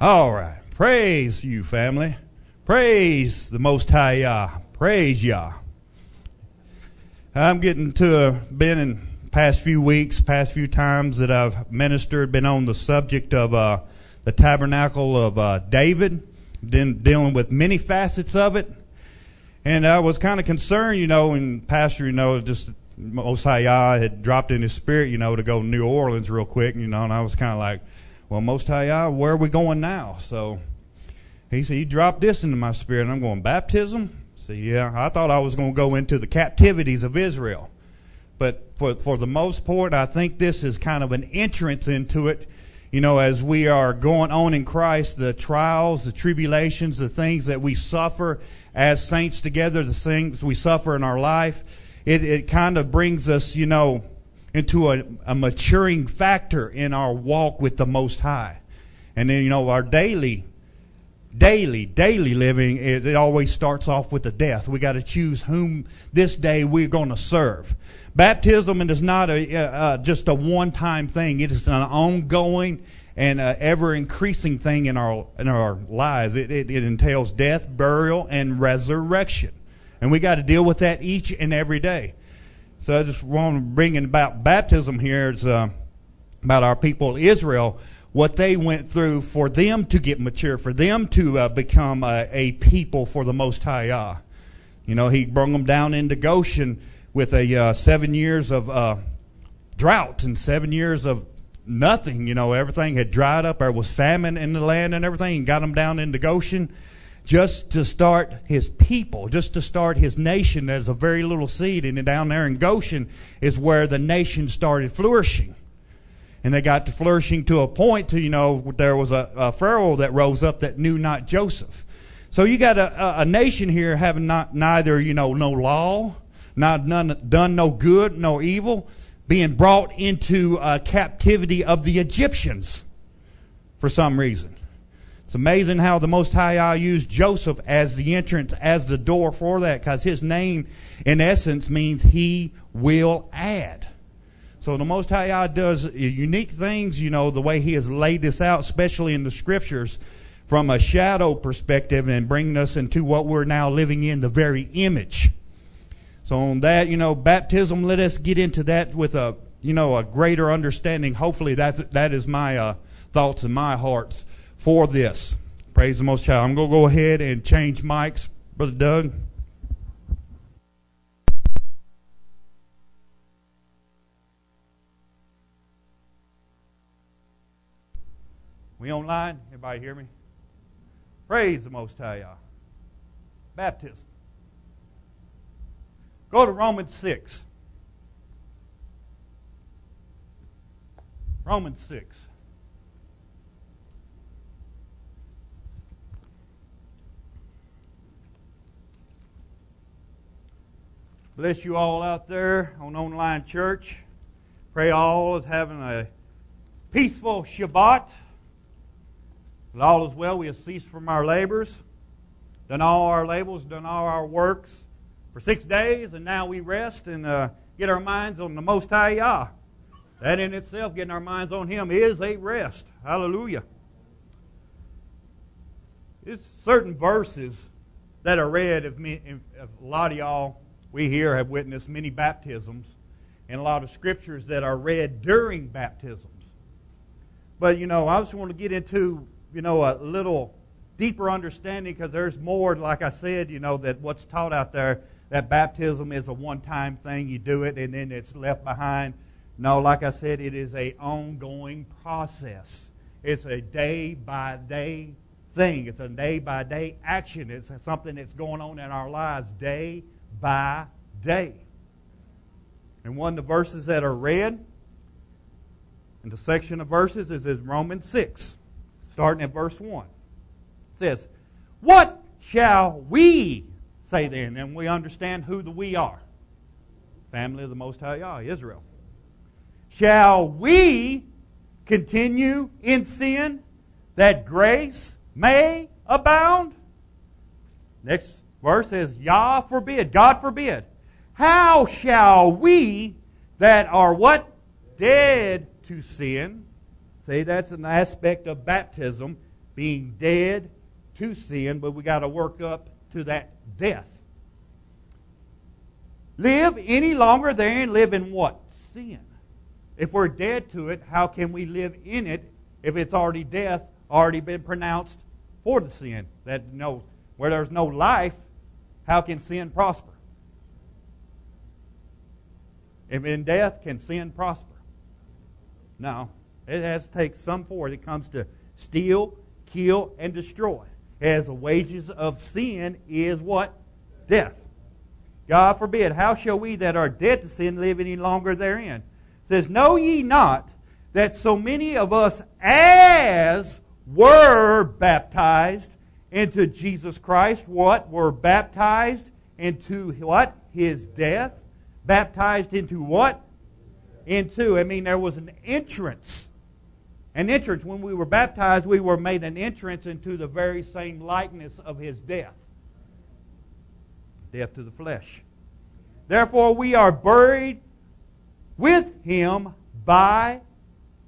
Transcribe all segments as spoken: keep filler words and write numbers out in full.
All right. Praise you, family. Praise the Most High Yah. Praise Yah. I'm getting to, uh, been in past few weeks, past few times that I've ministered, been on the subject of uh, the tabernacle of uh, David, been dealing with many facets of it. And I was kind of concerned, you know, and Pastor, you know, just Most High Yah had dropped in his spirit, you know, to go to New Orleans real quick, you know, and I was kind of like, well, Most High Yah, where are we going now? So he said, you dropped this into my spirit, and I'm going, baptism? So yeah, I thought I was going to go into the captivities of Israel. But for, for the most part, I think this is kind of an entrance into it. You know, as we are going on in Christ, the trials, the tribulations, the things that we suffer as saints together, the things we suffer in our life, it, it kind of brings us, you know, into a, a maturing factor in our walk with the Most High. And then, you know, our daily, daily, daily living, it, it always starts off with the death. We got to choose whom this day we're going to serve. Baptism is not a, uh, just a one-time thing. It is an ongoing and uh, ever-increasing thing in our in our lives. It, it, it entails death, burial, and resurrection. And we got to deal with that each and every day. So I just want to bring in about baptism here. It's uh, about our people Israel, what they went through for them to get mature, for them to uh, become uh, a people for the Most High Yah. You know, he brought them down into Goshen with a uh, seven years of uh, drought and seven years of nothing. You know, everything had dried up. There was famine in the land and everything. He got them down into Goshen just to start his people, just to start his nation. There's a very little seed. And down there in Goshen is where the nation started flourishing. And they got to flourishing to a point to, you know, there was a, a Pharaoh that rose up that knew not Joseph. So you got a, a nation here having not neither, you know, no law, not none, done no good, no evil, being brought into uh, captivity of the Egyptians for some reason. It's amazing how the Most High Yah used Joseph as the entrance, as the door for that, because his name, in essence, means he will add. So the Most High Yah does unique things, you know, the way he has laid this out, especially in the Scriptures, from a shadow perspective and bringing us into what we're now living in, the very image. So on that, you know, baptism, let us get into that with a, you know, a greater understanding. Hopefully that's, that is my uh, thoughts and my hearts for this. Praise the Most High. I'm going to go ahead and change mics, Brother Doug. We online? Everybody hear me? Praise the Most High Yah. Baptism. Go to Romans six. Romans six. Bless you all out there on online church. Pray all is having a peaceful Shabbat. All is well. We have ceased from our labors, done all our labors, done all our works for six days, and now we rest and uh, get our minds on the Most High Yah. That in itself, getting our minds on Him, is a rest. Hallelujah. There's certain verses that are read. If, me, if a lot of y'all, we here have witnessed many baptisms and a lot of scriptures that are read during baptisms. But, you know, I just want to get into, you know, a little deeper understanding because there's more, like I said, you know, that what's taught out there. That baptism is a one-time thing. You do it and then it's left behind. No, like I said, it is an ongoing process. It's a day-by-day thing. It's a day-by-day action. It's something that's going on in our lives day by day. And one of the verses that are read in the section of verses is in Romans six, starting at verse one. It says, "What shall we say then?" And we understand who the we are. Family of the Most High Yah, Israel. "Shall we continue in sin that grace may abound?" Next verse says, "Yah forbid," God forbid. "How shall we that are what? Dead to sin." See, that's an aspect of baptism. being dead to sin, but we got to work up to that death. Live any longer there and live in what? Sin. If we're dead to it, how can we live in it if it's already death, already been pronounced for the sin? That no, where there's no life, how can sin prosper? If in death, can sin prosper? No. It has to take some force. It comes to steal, kill, and destroy. As the wages of sin is what? Death. God forbid. How shall we that are dead to sin live any longer therein? It says, know ye not that so many of us as were baptized into Jesus Christ, what? Were baptized into what? His death. Baptized into what? Into. I mean, there was an entrance. An entrance. When we were baptized, we were made an entrance into the very same likeness of His death. Death to the flesh. Therefore, we are buried with Him by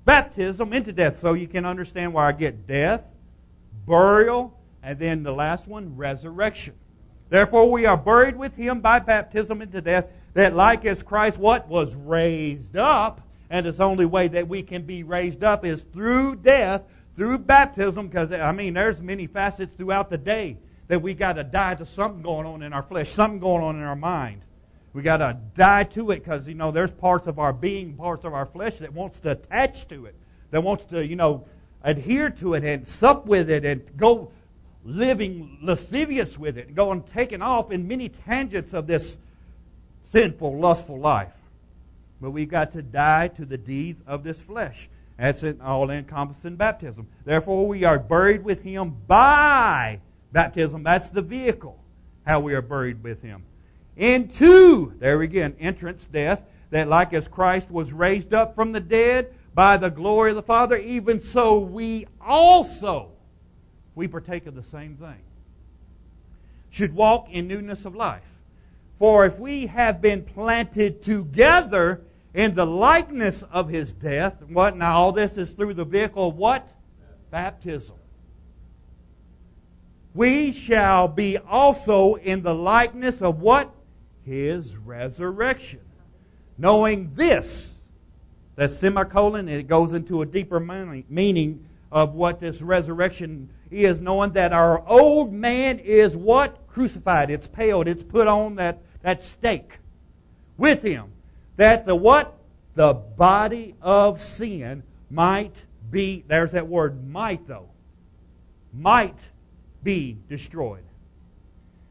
baptism into death. So you can understand why I get death, burial, and then the last one, resurrection. Therefore, we are buried with Him by baptism into death, that like as Christ, what was raised up, and it's the only way that we can be raised up is through death, through baptism, because, I mean, there's many facets throughout the day that we got to die to something going on in our flesh, something going on in our mind. We got to die to it because, you know, there's parts of our being, parts of our flesh that wants to attach to it, that wants to, you know, adhere to it and sup with it and go living lascivious with it, going taking off in many tangents of this sinful, lustful life. But we've got to die to the deeds of this flesh. That's an all-encompassing baptism. Therefore, we are buried with Him by baptism. That's the vehicle, how we are buried with Him. Into, there again, entrance, death, that like as Christ was raised up from the dead by the glory of the Father, even so we also, we partake of the same thing, should walk in newness of life. For if we have been planted together in the likeness of His death, what now all this is through the vehicle of what? Baptism. We shall be also in the likeness of what? His resurrection. Knowing this, that semicolon, and it goes into a deeper meaning of what this resurrection is, knowing that our old man is what? Crucified. It's paled. It's put on that, that stake with Him. That the what? The body of sin might be, there's that word might though, might be destroyed.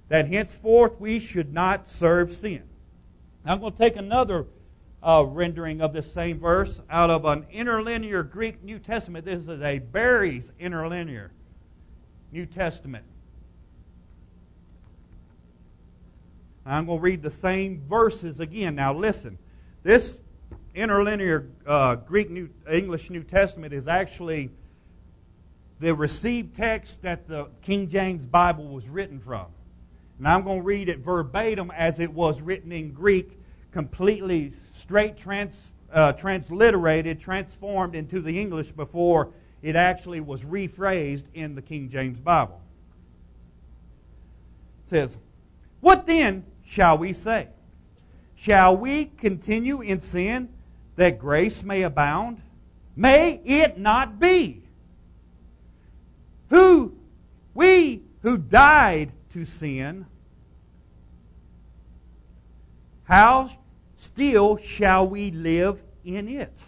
That henceforth we should not serve sin. Now I'm going to take another uh, rendering of this same verse out of an interlinear Greek New Testament. This is a Berry's interlinear New Testament. I'm going to read the same verses again. Now listen, this interlinear uh, Greek New English New Testament is actually the received text that the King James Bible was written from. And I'm going to read it verbatim as it was written in Greek, completely straight trans, uh, transliterated, transformed into the English before it actually was rephrased in the King James Bible. It says, what then shall we say? Shall we continue in sin that grace may abound? May it not be. Who, we who died to sin, how still shall we live in it?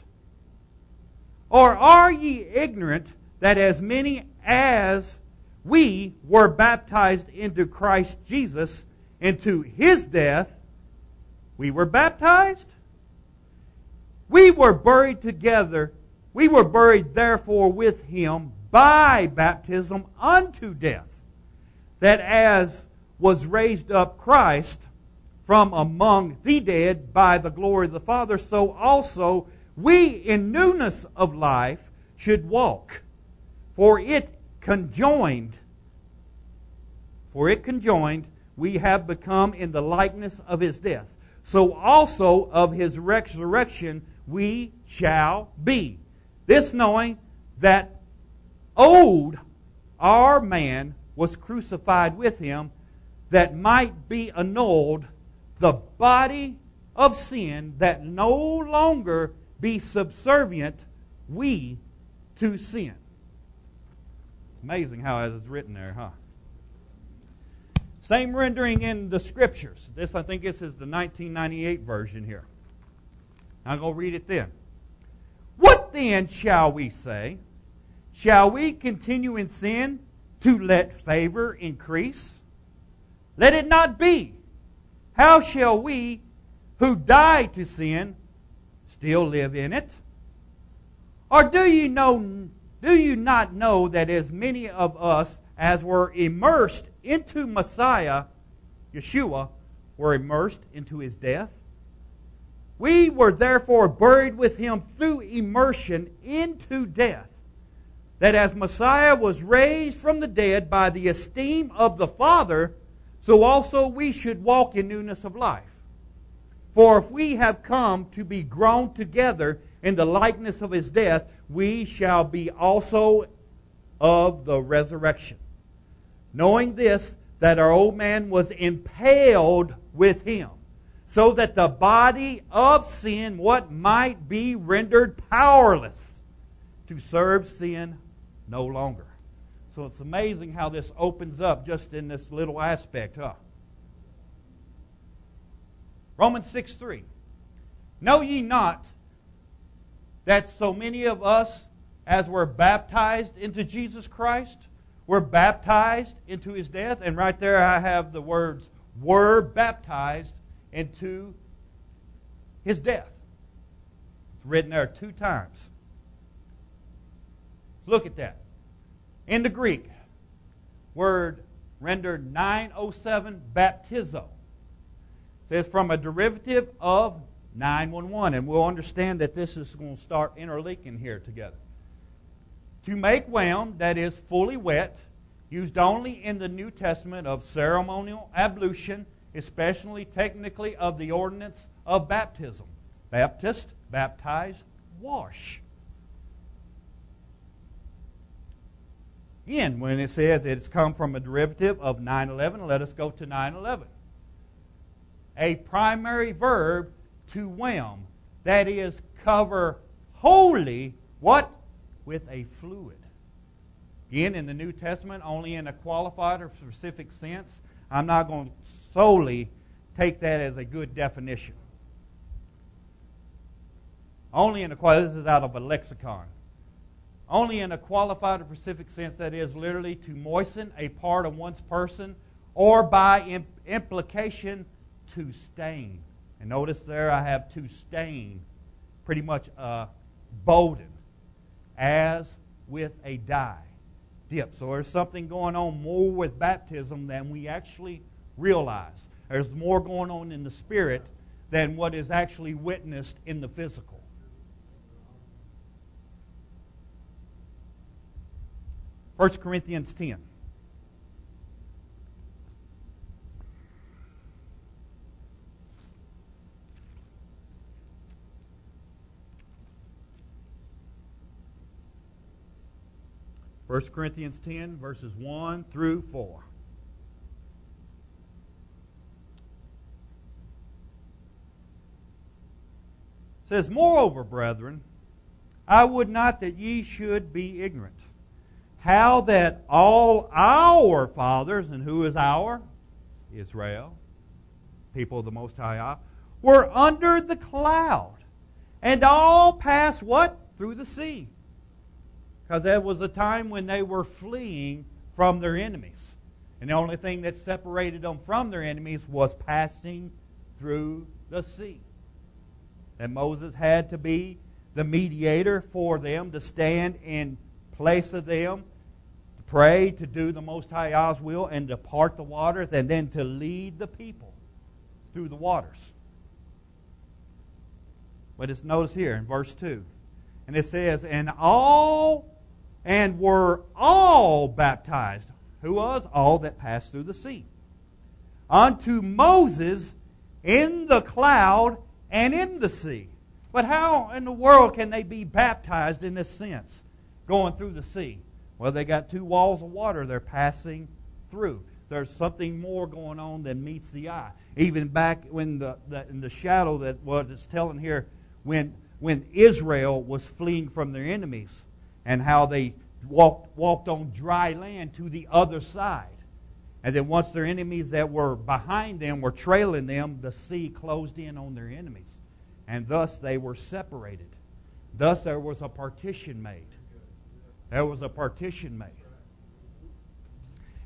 Or are ye ignorant that as many as we were baptized into Christ Jesus, into His death, we were baptized? We were buried together, we were buried therefore with Him by baptism unto death, that as was raised up Christ from among the dead by the glory of the Father, so also we in newness of life should walk. For it conjoined, for it conjoined, we have become in the likeness of His death. So also of His resurrection we shall be. This knowing that old Our man was crucified with him that might be annulled the body of sin, that no longer be subservient we to sin. It's amazing how it is written there, huh? Same rendering in the Scriptures. This, I think this is the nineteen ninety-eight version here. I'm going to read it then. What then shall we say? Shall we continue in sin to let favor increase? Let it not be. How shall we who died to sin still live in it? Or do you know, do you not know that as many of us as were immersed into Messiah, Yeshua, were immersed into His death? We were therefore buried with Him through immersion into death, that as Messiah was raised from the dead by the esteem of the Father, so also we should walk in newness of life. For if we have come to be grown together in the likeness of His death, we shall be also of the resurrection. Knowing this, that our old man was impaled with Him, so that the body of sin, what might be rendered powerless, to serve sin no longer. So it's amazing how this opens up just in this little aspect, huh? Romans six three. Know ye not that so many of us as were baptized into Jesus Christ were baptized into His death? And right there I have the words, were baptized into His death. It's written there two times. Look at that. In the Greek, word rendered nine oh seven, baptizo. It says from a derivative of nine one one. And we'll understand that this is going to start interlinking here together. To make wound, that is fully wet, used only in the New Testament of ceremonial ablution, especially technically of the ordinance of baptism. Baptist, baptize, wash. Again, when it says it's come from a derivative of nine eleven, let us go to nine eleven. A primary verb to whelm, that is, cover wholly, what? With a fluid. Again, in the New Testament, only in a qualified or specific sense. I'm not going to solely take that as a good definition. Only in a qualified, this is out of a lexicon. Only in a qualified or specific sense, that is, literally to moisten a part of one's person, or by implication, to stain. And notice there I have to stain, pretty much uh, bolden, as with a dye, dip. So there's something going on more with baptism than we actually realize. There's more going on in the spirit than what is actually witnessed in the physical. First Corinthians ten. First Corinthians ten, verses one through four. It says, moreover, brethren, I would not that ye should be ignorant, how that all our fathers, and who is our? Israel, people of the Most High Yah, were under the cloud, and all passed what? Through the sea. Because that was a time when they were fleeing from their enemies. And the only thing that separated them from their enemies was passing through the sea. And Moses had to be the mediator for them, to stand in place of them, to pray, to do the Most High Yah's will, and to part the waters, and then to lead the people through the waters. But it's noticed here in verse two. And it says, and all... and were all baptized. Who was? All that passed through the sea. Unto Moses in the cloud and in the sea. But how in the world can they be baptized in this sense? Going through the sea. Well, they got two walls of water they're passing through. There's something more going on than meets the eye. Even back when the, the in the shadow that what it's telling here, when when Israel was fleeing from their enemies and how they walked walked on dry land to the other side. And then once their enemies that were behind them were trailing them, the sea closed in on their enemies. And thus they were separated. Thus there was a partition made. There was a partition made.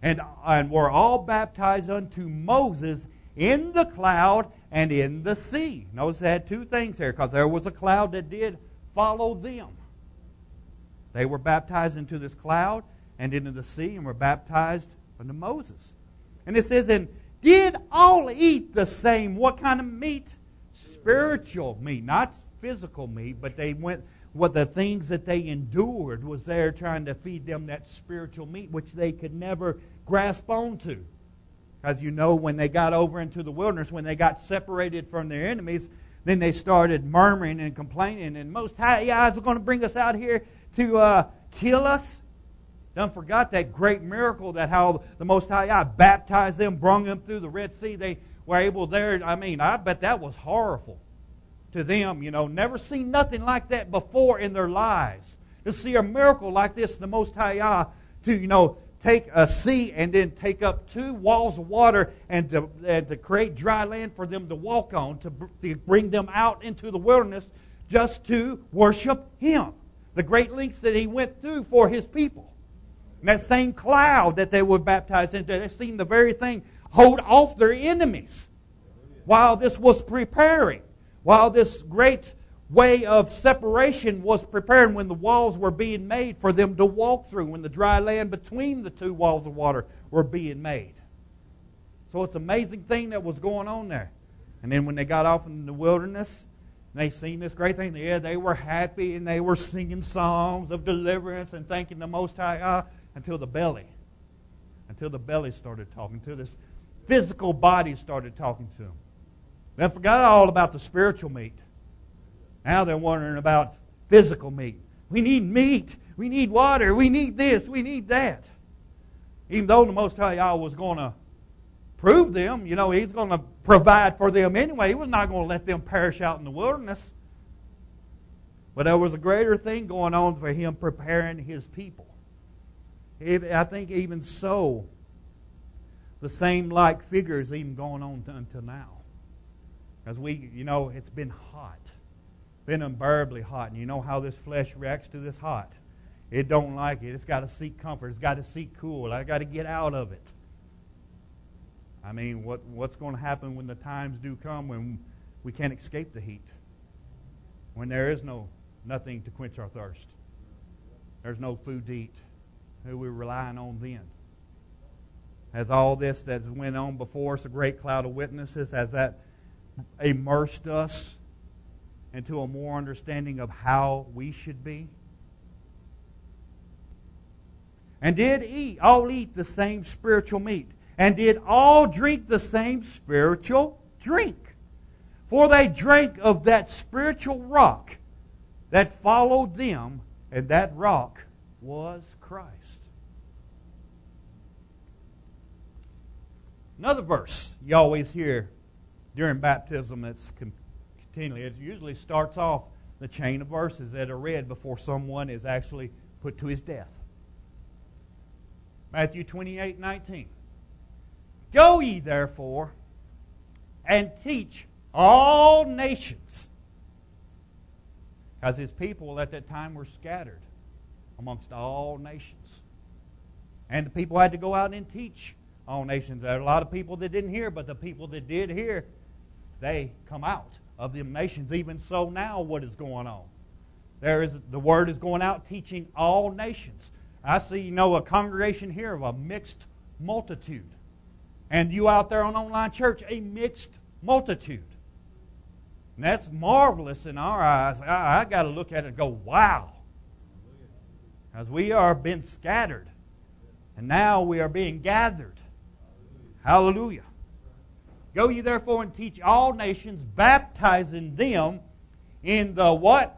And, and were all baptized unto Moses in the cloud and in the sea. Notice they had two things here, because there was a cloud that did follow them. They were baptized into this cloud and into the sea and were baptized unto Moses. And it says, and did all eat the same. What kind of meat? Spiritual meat, not physical meat, but they went... What the things that they endured was there trying to feed them that spiritual meat which they could never grasp onto. As you know, when they got over into the wilderness, when they got separated from their enemies, then they started murmuring and complaining. And Most High Yah is going to bring us out here to uh, kill us. Don't forget that great miracle that how the Most High Yah baptized them, brung them through the Red Sea. They were able there. I mean, I bet that was horrible to them, you know, never seen nothing like that before in their lives. To see a miracle like this, the Most High Yah, to, you know, take a sea and then take up two walls of water and to, and to create dry land for them to walk on, to, to bring them out into the wilderness just to worship Him. The great lengths that He went through for His people. And that same cloud that they were baptized into, they've seen the very thing hold off their enemies while this was preparing. While this great way of separation was preparing, when the walls were being made for them to walk through, when the dry land between the two walls of water were being made. So it's an amazing thing that was going on there. And then when they got off in the wilderness, they seen this great thing. Yeah, they were happy and they were singing songs of deliverance and thanking the Most High God until the belly. Until the belly started talking, until this physical body started talking to them. They forgot all about the spiritual meat. Now they're wondering about physical meat. We need meat. We need water. We need this. We need that. Even though the Most High Yah was going to prove them, you know, He's going to provide for them anyway. He was not going to let them perish out in the wilderness. But there was a greater thing going on for Him preparing His people. I think even so, the same like figure is even going on until now. Because we, you know, it's been hot. Been unbearably hot. And you know how this flesh reacts to this hot. It don't like it. It's got to seek comfort. It's got to seek cool. I got to get out of it. I mean, what what's going to happen when the times do come when we can't escape the heat? When there is no nothing to quench our thirst. There's no food to eat. Who we're relying on then? As all this that's went on before us, a great cloud of witnesses, as that immersed us into a more understanding of how we should be. And did eat, all eat the same spiritual meat, and did all drink the same spiritual drink. For they drank of that spiritual rock that followed them, and that rock was Christ. Another verse you always hear during baptism, it's continually. It usually starts off the chain of verses that are read before someone is actually put to his death. Matthew twenty-eight, nineteen. Go ye therefore and teach all nations. Because His people at that time were scattered amongst all nations. And the people had to go out and teach all nations. There are a lot of people that didn't hear, but the people that did hear, they come out of them nations. Even so now, what is going on? There is the word is going out teaching all nations. I see, you know, a congregation here of a mixed multitude. And you out there on online church, a mixed multitude. And that's marvelous in our eyes. I, I got to look at it and go, wow. Because we are been scattered. And now we are being gathered. Hallelujah. Go ye therefore and teach all nations, baptizing them in the what?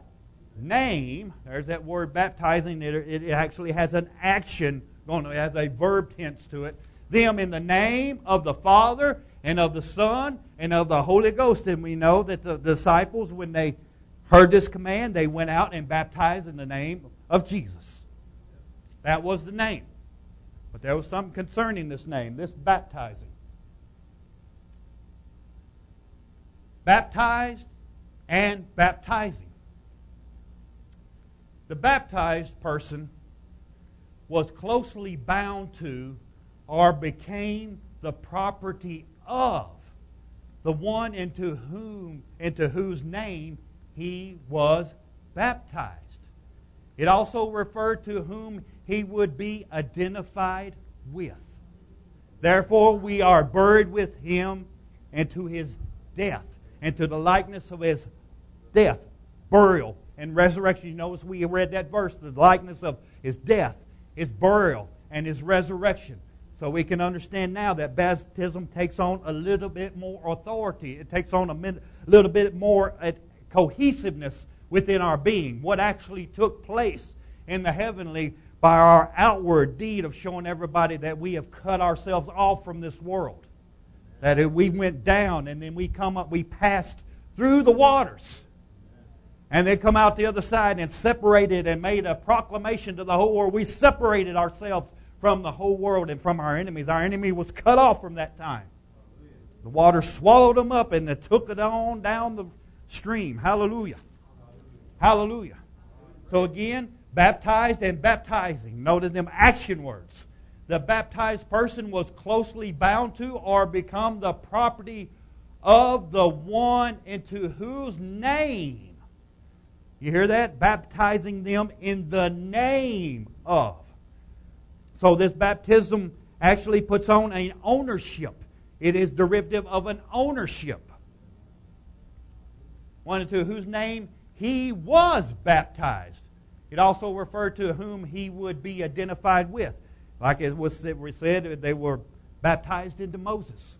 name, there's that word baptizing, it, it actually has an action going on, it has a verb tense to it. Them in the name of the Father and of the Son and of the Holy Ghost. And we know that the disciples, when they heard this command, they went out and baptized in the name of Jesus. That was the name. But there was something concerning this name, this baptizing. Baptized and baptizing. The baptized person was closely bound to or became the property of the one into whom, into whose name he was baptized. It also referred to whom he would be identified with. Therefore, we are buried with him and to his death, and to the likeness of his death, burial, and resurrection. You notice we read that verse, the likeness of his death, his burial, and his resurrection. So we can understand now that baptism takes on a little bit more authority. It takes on a little bit more cohesiveness within our being. What actually took place in the heavenly by our outward deed of showing everybody that we have cut ourselves off from this world. That if we went down and then we come up, we passed through the waters. And they come out the other side and separated and made a proclamation to the whole world. We separated ourselves from the whole world and from our enemies. Our enemy was cut off from that time. The water swallowed them up and they took it on down the stream. Hallelujah. Hallelujah. So again, baptized and baptizing. Notice them action words. The baptized person was closely bound to or become the property of the one into whose name. You hear that? Baptizing them in the name of. So this baptism actually puts on an ownership. It is derivative of an ownership. One into whose name he was baptized. It also referred to whom he would be identified with. Like it was said, they were baptized into Moses.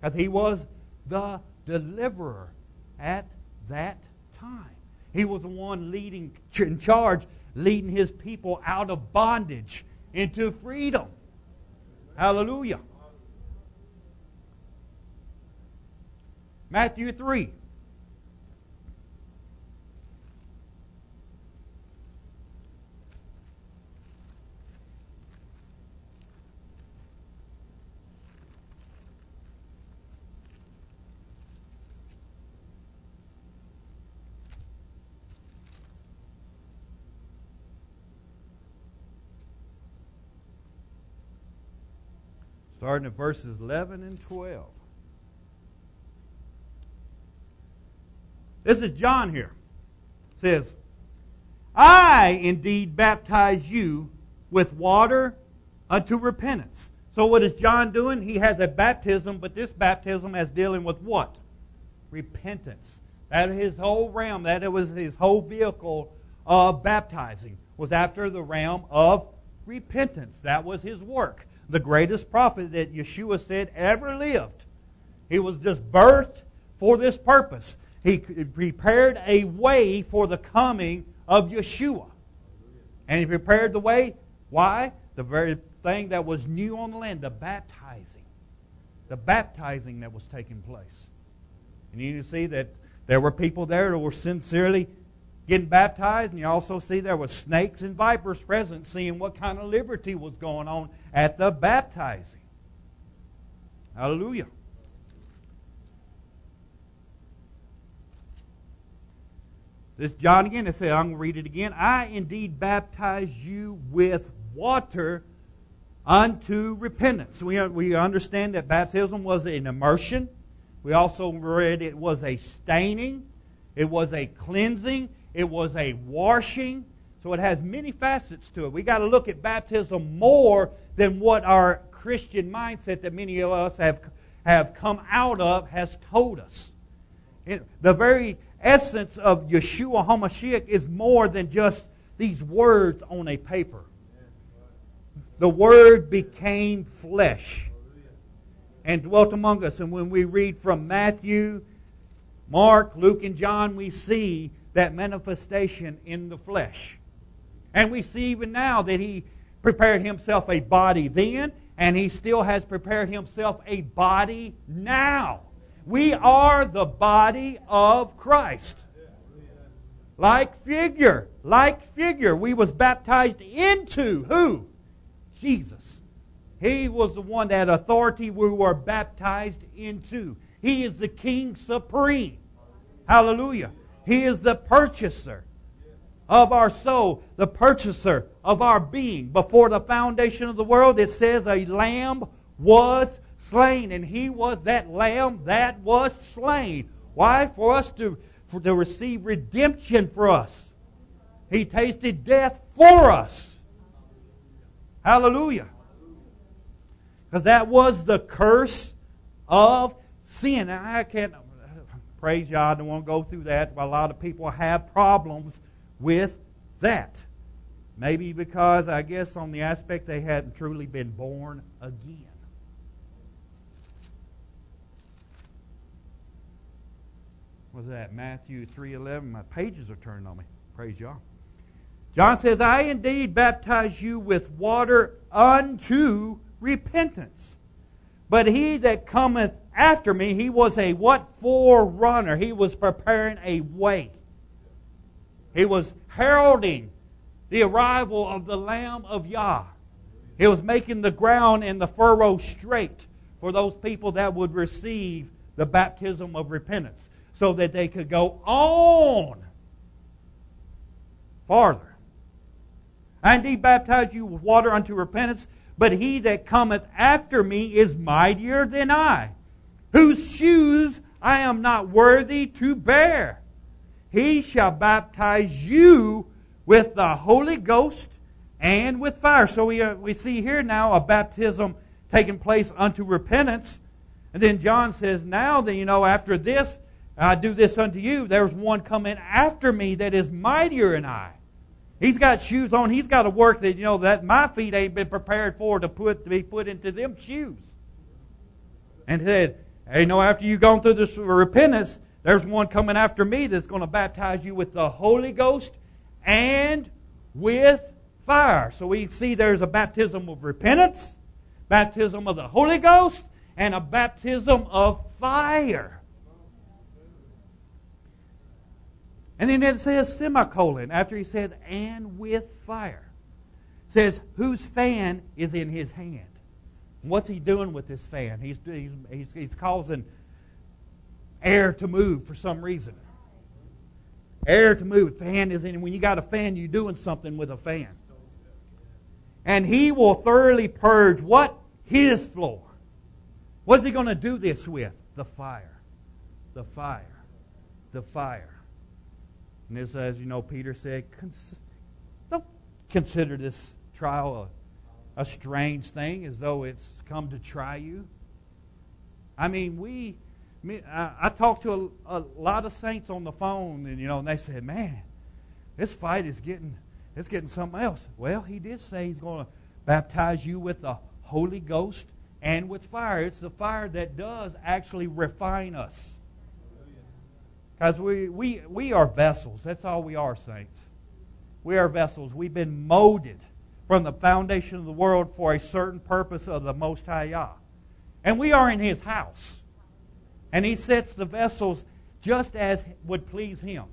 Because he was the deliverer at that time. He was the one leading in charge, leading his people out of bondage into freedom. Hallelujah. Matthew three. Starting at verses eleven and twelve. This is John here. It says, I indeed baptize you with water unto repentance. So what is John doing? He has a baptism, but this baptism is dealing with what? Repentance. That is his whole realm. That it was his whole vehicle of baptizing. Was after the realm of repentance. That was his work. The greatest prophet that Yeshua said ever lived. He was just birthed for this purpose. He prepared a way for the coming of Yeshua. And he prepared the way. Why? The very thing that was new on the land, the baptizing. The baptizing that was taking place. And you see that there were people there that were sincerely getting baptized, and you also see there was snakes and vipers present, seeing what kind of liberty was going on at the baptizing. Hallelujah. This John again, it said, I'm going to read it again. I indeed baptize you with water unto repentance. We, we understand that baptism was an immersion. We also read it was a staining. It was a cleansing. It was a washing. So it has many facets to it. We've got to look at baptism more than what our Christian mindset that many of us have, have come out of has told us. It, the very essence of Yeshua HaMashiach is more than just these words on a paper. The Word became flesh and dwelt among us. And when we read from Matthew, Mark, Luke, and John, we see that manifestation in the flesh. And we see even now that He prepared Himself a body then, and He still has prepared Himself a body now. We are the body of Christ. Like figure, like figure, we was baptized into who? Jesus. He was the one that authority we were baptized into. He is the King Supreme. Hallelujah. He is the purchaser of our soul, the purchaser of our being. Before the foundation of the world, it says a lamb was slain, and He was that lamb that was slain. Why? For us to... to receive redemption for us. He tasted death for us. Hallelujah. Because that was the curse of sin. Now, I can't praise God. I don't want to go through that. But a lot of people have problems with that. Maybe because, I guess, on the aspect they hadn't truly been born again. Was that Matthew three eleven? My pages are turning on me. Praise Yah. John says, I indeed baptize you with water unto repentance. But he that cometh after me, he was a what? Forerunner. He was preparing a way. He was heralding the arrival of the Lamb of Yah. He was making the ground and the furrow straight for those people that would receive the baptism of repentance, so that they could go on farther. I indeed baptize you with water unto repentance, but he that cometh after me is mightier than I, whose shoes I am not worthy to bear. He shall baptize you with the Holy Ghost and with fire. So we, uh, we see here now a baptism taking place unto repentance. And then John says, now that you know, after this, I do this unto you. There's one coming after me that is mightier than I. He's got shoes on. He's got a work that you know that my feet ain't been prepared for to put to be put into them shoes. And he said, hey, you know, after you've gone through this repentance, there's one coming after me that's going to baptize you with the Holy Ghost and with fire. So we see there's a baptism of repentance, baptism of the Holy Ghost, and a baptism of fire. And then it says semicolon after he says, and with fire. It says, whose fan is in his hand. What's he doing with this fan? He's, he's, he's causing air to move for some reason. Air to move. Fan is in. When you got a fan, you're doing something with a fan. And he will thoroughly purge what? His floor. What's he going to do this with? The fire. The fire. The fire. And this, as you know, Peter said, don't consider this trial a, a strange thing, as though it's come to try you. I mean, we, me, I, I talked to a, a lot of saints on the phone, and you know, and they said, "Man, this fight is getting, it's getting something else." Well, he did say he's going to baptize you with the Holy Ghost and with fire. It's the fire that does actually refine us. Because we, we, we are vessels. That's all we are, saints. We are vessels. We've been molded from the foundation of the world for a certain purpose of the Most High Yah. And we are in His house. And He sets the vessels just as would please Him.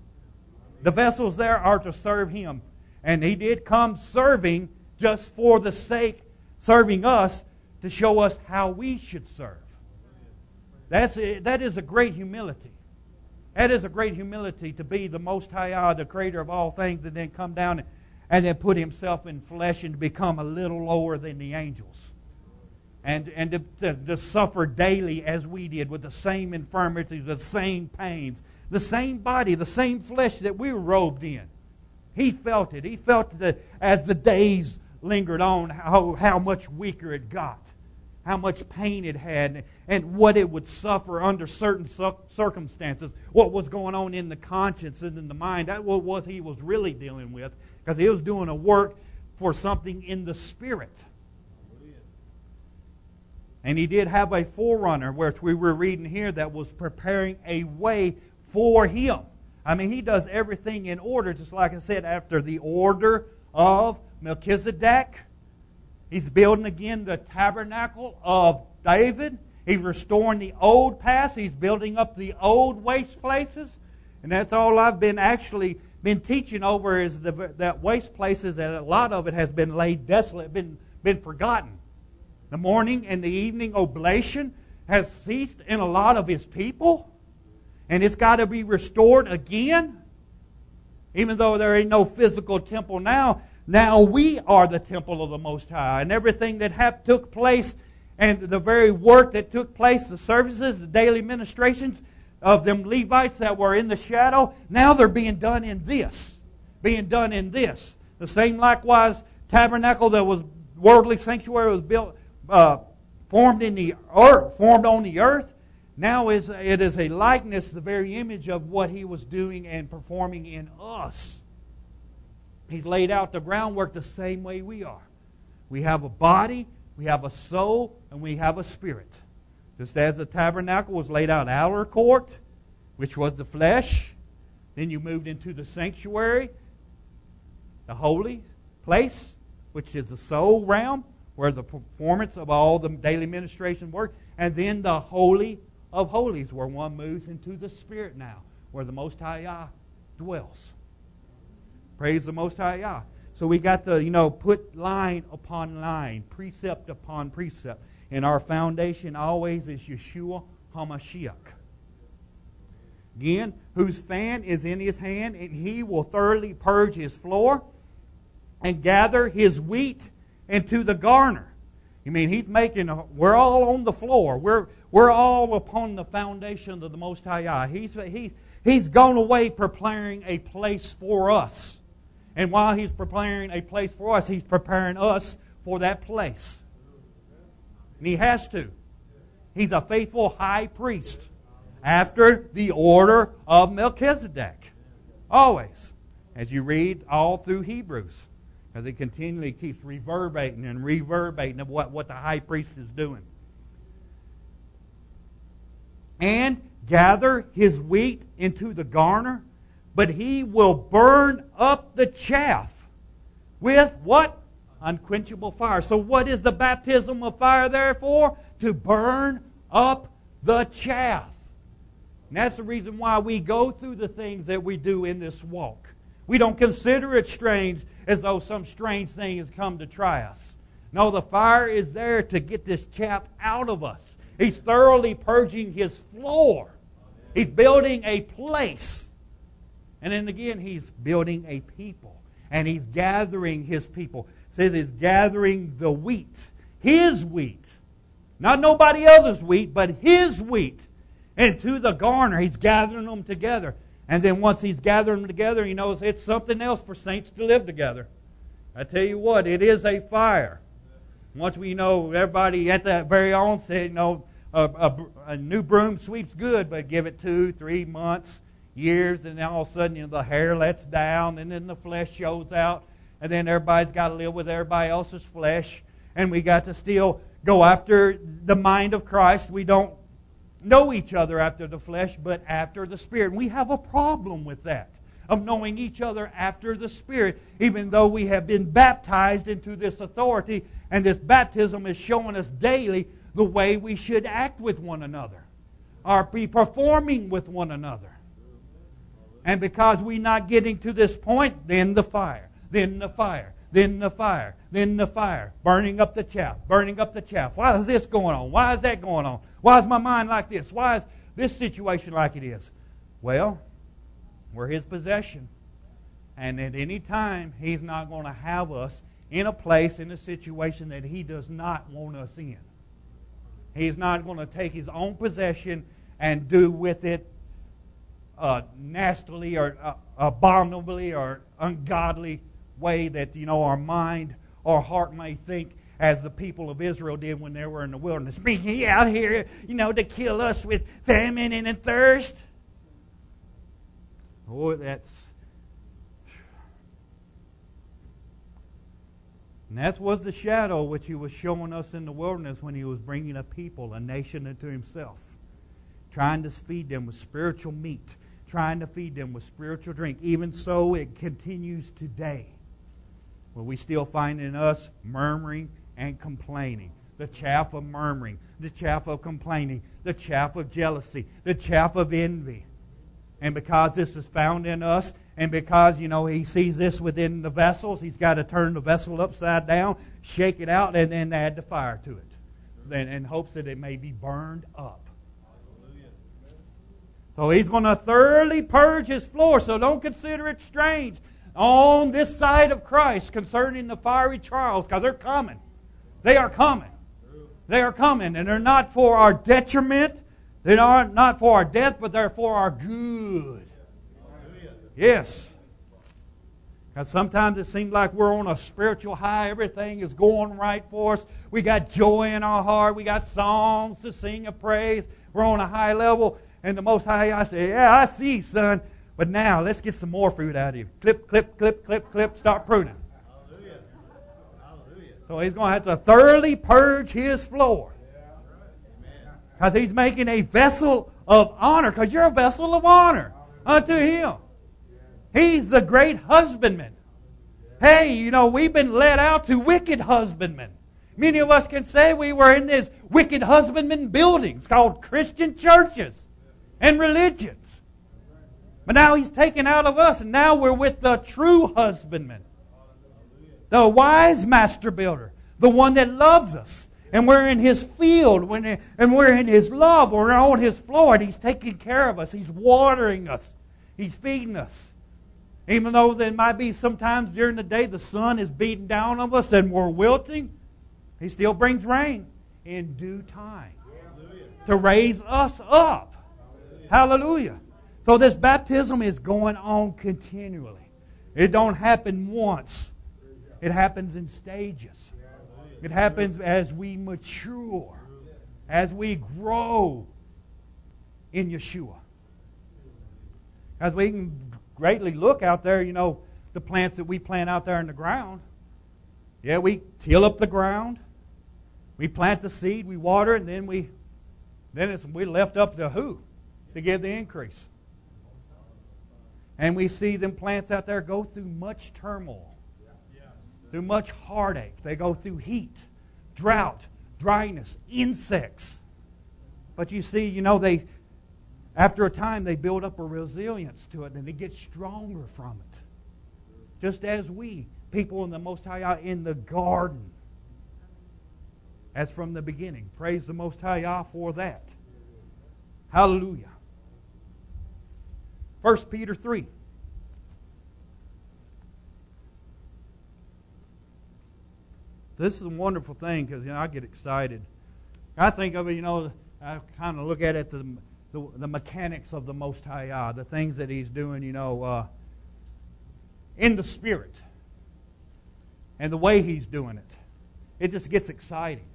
The vessels there are to serve Him. And He did come serving just for the sake, serving us to show us how we should serve. That's, that is a great humility. That is a great humility to be the Most High Yah, the Creator of all things, and then come down and, and then put Himself in flesh and become a little lower than the angels. And, and to, to, to suffer daily as we did with the same infirmities, the same pains, the same body, the same flesh that we were robed in. He felt it. He felt that as the days lingered on, how, how much weaker it got. How much pain it had and what it would suffer under certain circumstances, what was going on in the conscience and in the mind. That was what he was really dealing with, because he was doing a work for something in the spirit. And he did have a forerunner, which we were reading here, that was preparing a way for him. I mean, he does everything in order, just like I said, after the order of Melchizedek. He's building again the tabernacle of David. He's restoring the old paths. He's building up the old waste places. And that's all I've been actually been teaching over is the, that waste places, and a lot of it has been laid desolate, been, been forgotten. The morning and the evening oblation has ceased in a lot of His people. And it's got to be restored again. Even though there ain't no physical temple now, now we are the temple of the Most High. And everything that have, took place, and the very work that took place, the services, the daily ministrations of them Levites that were in the shadow, now they're being done in this. Being done in this. The same likewise tabernacle that was worldly sanctuary was built, uh, formed in the earth, formed on the earth. Now is, it is a likeness, the very image of what He was doing and performing in us. He's laid out the groundwork the same way we are. We have a body, we have a soul, and we have a spirit. Just as the tabernacle was laid out outer court, which was the flesh. Then you moved into the sanctuary, the holy place, which is the soul realm, where the performance of all the daily ministration work. And then the holy of holies, where one moves into the spirit now, where the Most High Yah dwells. Praise the Most High Yah. So we got to, you know, put line upon line, precept upon precept. And our foundation always is Yeshua HaMashiach. Again, whose fan is in his hand, and he will thoroughly purge his floor and gather his wheat into the garner. I mean, he's making, a, we're all on the floor. We're, we're all upon the foundation of the Most High Yah. He's, he's, he's gone away preparing a place for us. And while He's preparing a place for us, He's preparing us for that place. And He has to. He's a faithful high priest after the order of Melchizedek. Always. As you read all through Hebrews. Because it continually keeps reverberating and reverberating of what, what the high priest is doing. And gather his wheat into the garner, but he will burn up the chaff with what? Unquenchable fire. So what is the baptism of fire there for? To burn up the chaff. And that's the reason why we go through the things that we do in this walk. We don't consider it strange as though some strange thing has come to try us. No, the fire is there to get this chaff out of us. He's thoroughly purging his floor. He's building a place. And then again, he's building a people. And he's gathering his people. It says he's gathering the wheat. His wheat. Not nobody else's wheat, but his wheat. And to the garner, he's gathering them together. And then once he's gathered them together, he knows it's something else for saints to live together. I tell you what, it is a fire. Once we know everybody at that very onset, you know, a, a, a new broom sweeps good, but give it two, three months, years, and then all of a sudden, you know, the hair lets down, and then the flesh shows out, and then everybody's got to live with everybody else's flesh, and we got to still go after the mind of Christ. We don't know each other after the flesh, but after the Spirit. We have a problem with that, of knowing each other after the Spirit, even though we have been baptized into this authority, and this baptism is showing us daily the way we should act with one another, or be performing with one another. And because we're not getting to this point, then the fire, then the fire, then the fire, then the fire, burning up the chaff, burning up the chaff. Why is this going on? Why is that going on? Why is my mind like this? Why is this situation like it is? Well, we're His possession. And at any time, He's not going to have us in a place, in a situation that He does not want us in. He's not going to take His own possession and do with it uh, nastily or uh, abominably or ungodly way that, you know, our mind or heart may think, as the people of Israel did when they were in the wilderness. Bring ye out here, you know, to kill us with famine and thirst. Oh, that's... And that was the shadow which He was showing us in the wilderness when He was bringing a people, a nation unto Himself. Trying to feed them with spiritual meat. trying to feed them with spiritual drink. Even so, it continues today. Well, we still find in us murmuring and complaining. The chaff of murmuring, the chaff of complaining, the chaff of jealousy, the chaff of envy. And because this is found in us, and because, you know, he sees this within the vessels, he's got to turn the vessel upside down, shake it out, and then add the fire to it. And, and hopes that it may be burned up. So he's going to thoroughly purge his floor, so don't consider it strange on this side of Christ concerning the fiery trials, because they're coming. They are coming. They are coming, and they're not for our detriment. They are not for our death, but they're for our good. Yes. Because sometimes it seems like we're on a spiritual high. Everything is going right for us. We got joy in our heart. We got songs to sing of praise. We're on a high level. And the Most High Yah said, yeah, I see, son. But now, let's get some more fruit out of you. Clip, clip, clip, clip, clip. Start pruning. Hallelujah. Hallelujah. So he's going to have to thoroughly purge his floor. Because he's making a vessel of honor. Because you're a vessel of honor unto him. He's the great husbandman. Hey, you know, we've been led out to wicked husbandmen. Many of us can say we were in these wicked husbandman buildings called Christian churches and religions. But now he's taken out of us, and now we're with the true husbandman. The wise master builder. The one that loves us. And we're in his field. When, and we're in his love. We're on his floor. And he's taking care of us. He's watering us. He's feeding us. Even though there might be sometimes during the day the sun is beating down on us and we're wilting, he still brings rain in due time. Hallelujah. To raise us up. Hallelujah. Hallelujah. So this baptism is going on continually. It don't happen once. It happens in stages. It happens as we mature, as we grow in Yeshua. As we can greatly look out there, you know, the plants that we plant out there in the ground. Yeah, we till up the ground. We plant the seed, we water it, and then we then it's we left up to who? To give the increase. And we see them plants out there go through much turmoil. Through much heartache. They go through heat, drought, dryness, insects. But you see, you know, they after a time, they build up a resilience to it, and it gets stronger from it. Just as we, people in the Most High Yah, in the garden, as from the beginning. Praise the Most High Yah for that. Hallelujah. First Peter three. This is a wonderful thing, because, you know, I get excited. I think of it, you know, I kind of look at it the... The, the mechanics of the Most High Yah, the things that He's doing, you know, uh, in the Spirit. And the way He's doing it. It just gets exciting.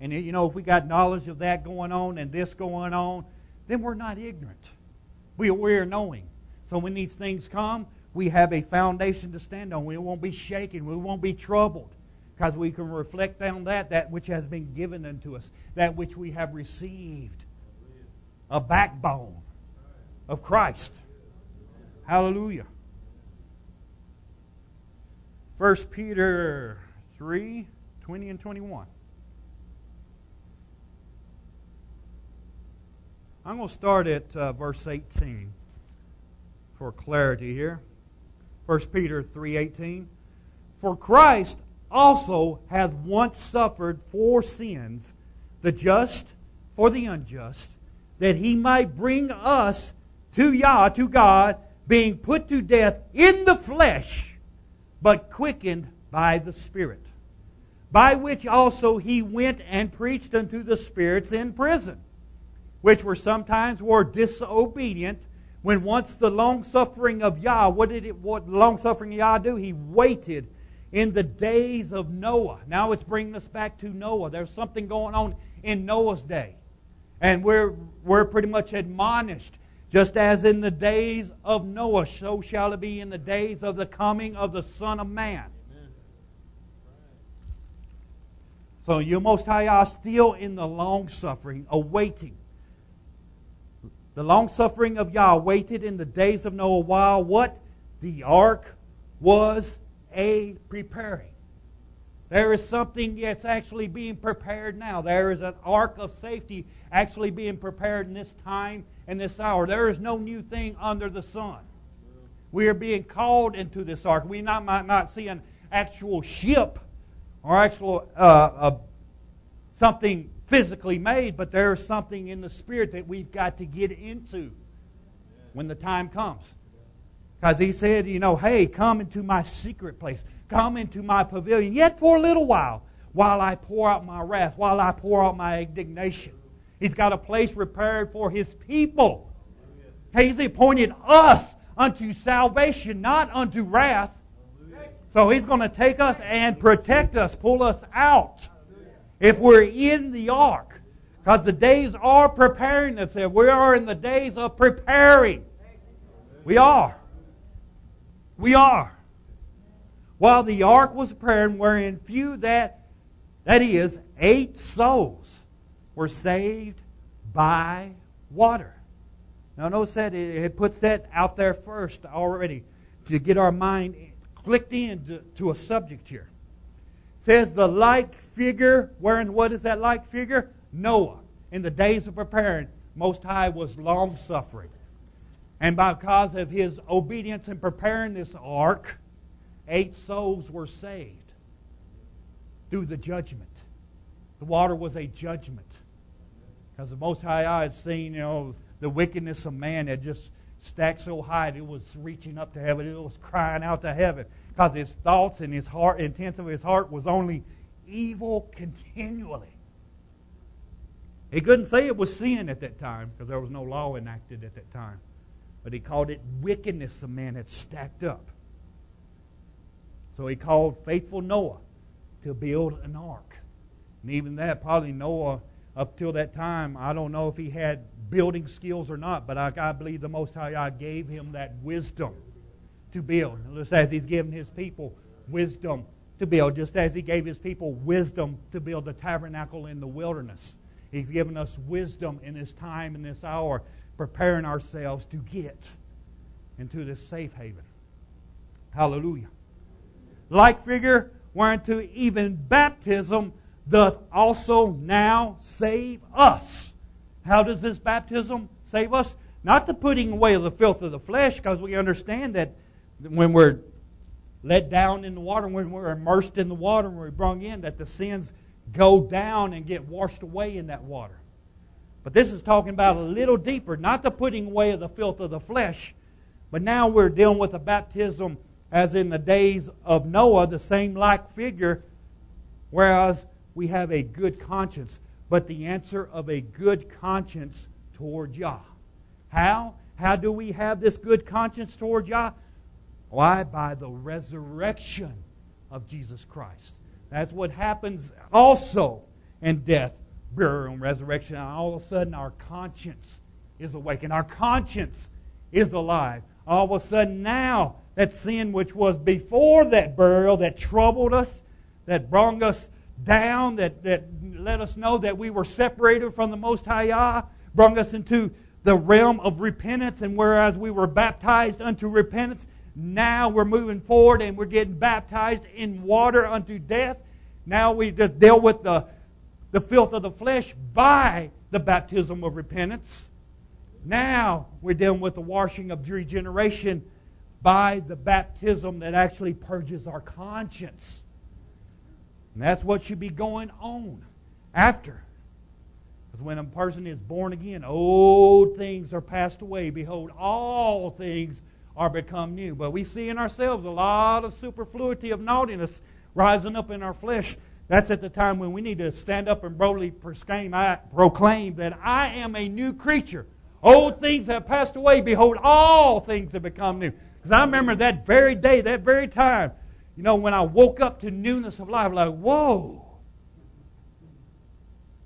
And, you know, if we got knowledge of that going on and this going on, then we're not ignorant. We are, we are knowing. So when these things come, we have a foundation to stand on. We won't be shaken. We won't be troubled. Because we can reflect on that, that which has been given unto us, that which we have received. A backbone of Christ. Hallelujah. First Peter three, twenty and twenty-one. I'm going to start at uh, verse eighteen for clarity here. First Peter three, eighteen. For Christ also hath once suffered for sins, the just for the unjust, that he might bring us to Yah, to God, being put to death in the flesh, but quickened by the Spirit. By which also he went and preached unto the spirits in prison, which were sometimes were disobedient, when once the long-suffering of Yah, what did it, what long-suffering of Yah do? He waited in the days of Noah. Now it's bringing us back to Noah. There's something going on in Noah's day. And we're, we're pretty much admonished. Just as in the days of Noah, so shall it be in the days of the coming of the Son of Man. Amen. So your Most High Yah still in the long suffering, awaiting The long-suffering of Yah waited in the days of Noah while what? The ark was a preparing. There is something that's actually being prepared now. There is an ark of safety actually being prepared in this time and this hour. There is no new thing under the sun. We are being called into this ark. We not, might not see an actual ship or actual uh, uh, something physically made, but there is something in the spirit that we've got to get into when the time comes. Because he said, you know, hey, come into my secret place. Come into my pavilion. Yet for a little while, while I pour out my wrath, while I pour out my indignation. He's got a place prepared for His people. He's appointed us unto salvation, not unto wrath. So He's going to take us and protect us, pull us out. If we're in the ark. Because the days are preparing themselves. We are in the days of preparing. We are. We are. While the ark was prepared, wherein few that, that is, eight souls were saved by water. Now notice that it puts that out there first already to get our mind clicked in to, to a subject here. It says the like figure, wherein what is that like figure? Noah. In the days of preparing, Most High was long-suffering. And because of his obedience in preparing this ark, eight souls were saved through the judgment. The water was a judgment. Because the Most High Yah had seen, you know, the wickedness of man had just stacked so high that it was reaching up to heaven. It was crying out to heaven. Because his thoughts and his heart, intents of his heart was only evil continually. He couldn't say it was sin at that time because there was no law enacted at that time. But he called it wickedness of man had stacked up. So he called faithful Noah to build an ark. And even that, probably Noah, up till that time, I don't know if he had building skills or not, but I, I believe the Most High Yah gave him that wisdom to build. Just as He's given His people wisdom to build, just as He gave His people wisdom to build the tabernacle in the wilderness. He's given us wisdom in this time, in this hour, preparing ourselves to get into this safe haven. Hallelujah. Like figure, whereunto even baptism doth also now save us. How does this baptism save us? Not the putting away of the filth of the flesh, because we understand that when we're let down in the water, when we're immersed in the water, when we're brought in, that the sins go down and get washed away in that water. But this is talking about a little deeper, not the putting away of the filth of the flesh, but now we're dealing with a baptism as in the days of Noah, the same like figure, whereas we have a good conscience, but the answer of a good conscience toward Yah. How? How do we have this good conscience toward Yah? Why? By the resurrection of Jesus Christ. That's what happens also in death, burial, and resurrection. And all of a sudden our conscience is awakened. Our conscience is alive. All of a sudden now, that sin which was before that burial, that troubled us, that brought us down, that, that let us know that we were separated from the Most High Yah, brought us into the realm of repentance. And whereas we were baptized unto repentance, now we're moving forward and we're getting baptized in water unto death. Now we just deal with the, the filth of the flesh by the baptism of repentance. Now we're dealing with the washing of regeneration by the baptism that actually purges our conscience. And that's what should be going on after. Because when a person is born again, old things are passed away. Behold, all things are become new. But we see in ourselves a lot of superfluity of naughtiness rising up in our flesh. That's at the time when we need to stand up and boldly proclaim that I am a new creature. Old things have passed away. Behold, all things have become new. Because I remember that very day, that very time, you know, when I woke up to newness of life, like, whoa.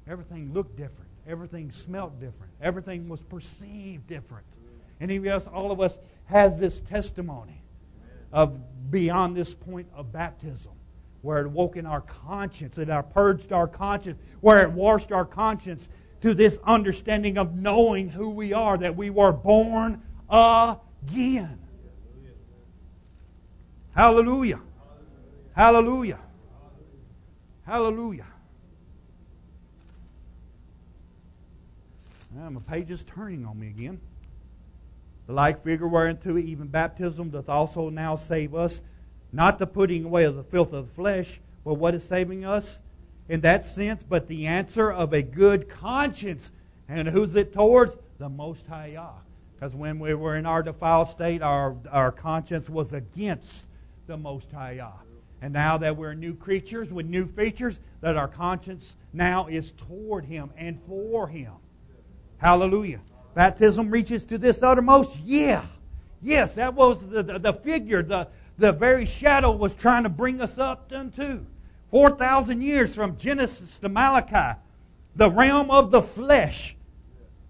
Everything looked different. Everything smelled different. Everything was perceived different. And even us, all of us has this testimony of beyond this point of baptism, where it woke in our conscience, it purged our conscience, where it washed our conscience, to this understanding of knowing who we are, that we were born again. Hallelujah. Hallelujah. Hallelujah. Now my page is turning on me again. The like figure whereunto even baptism doth also now save us, not the putting away of the filth of the flesh, but what is saving us in that sense, but the answer of a good conscience. And who's it towards? The Most High Yah. Because when we were in our defiled state, our, our conscience was against the Most High Yah. And now that we're new creatures with new features, that our conscience now is toward Him and for Him. Hallelujah. Baptism reaches to this uttermost. Yeah. Yes, that was the, the, the figure. The, the very shadow was trying to bring us up unto. four thousand years from Genesis to Malachi. The realm of the flesh.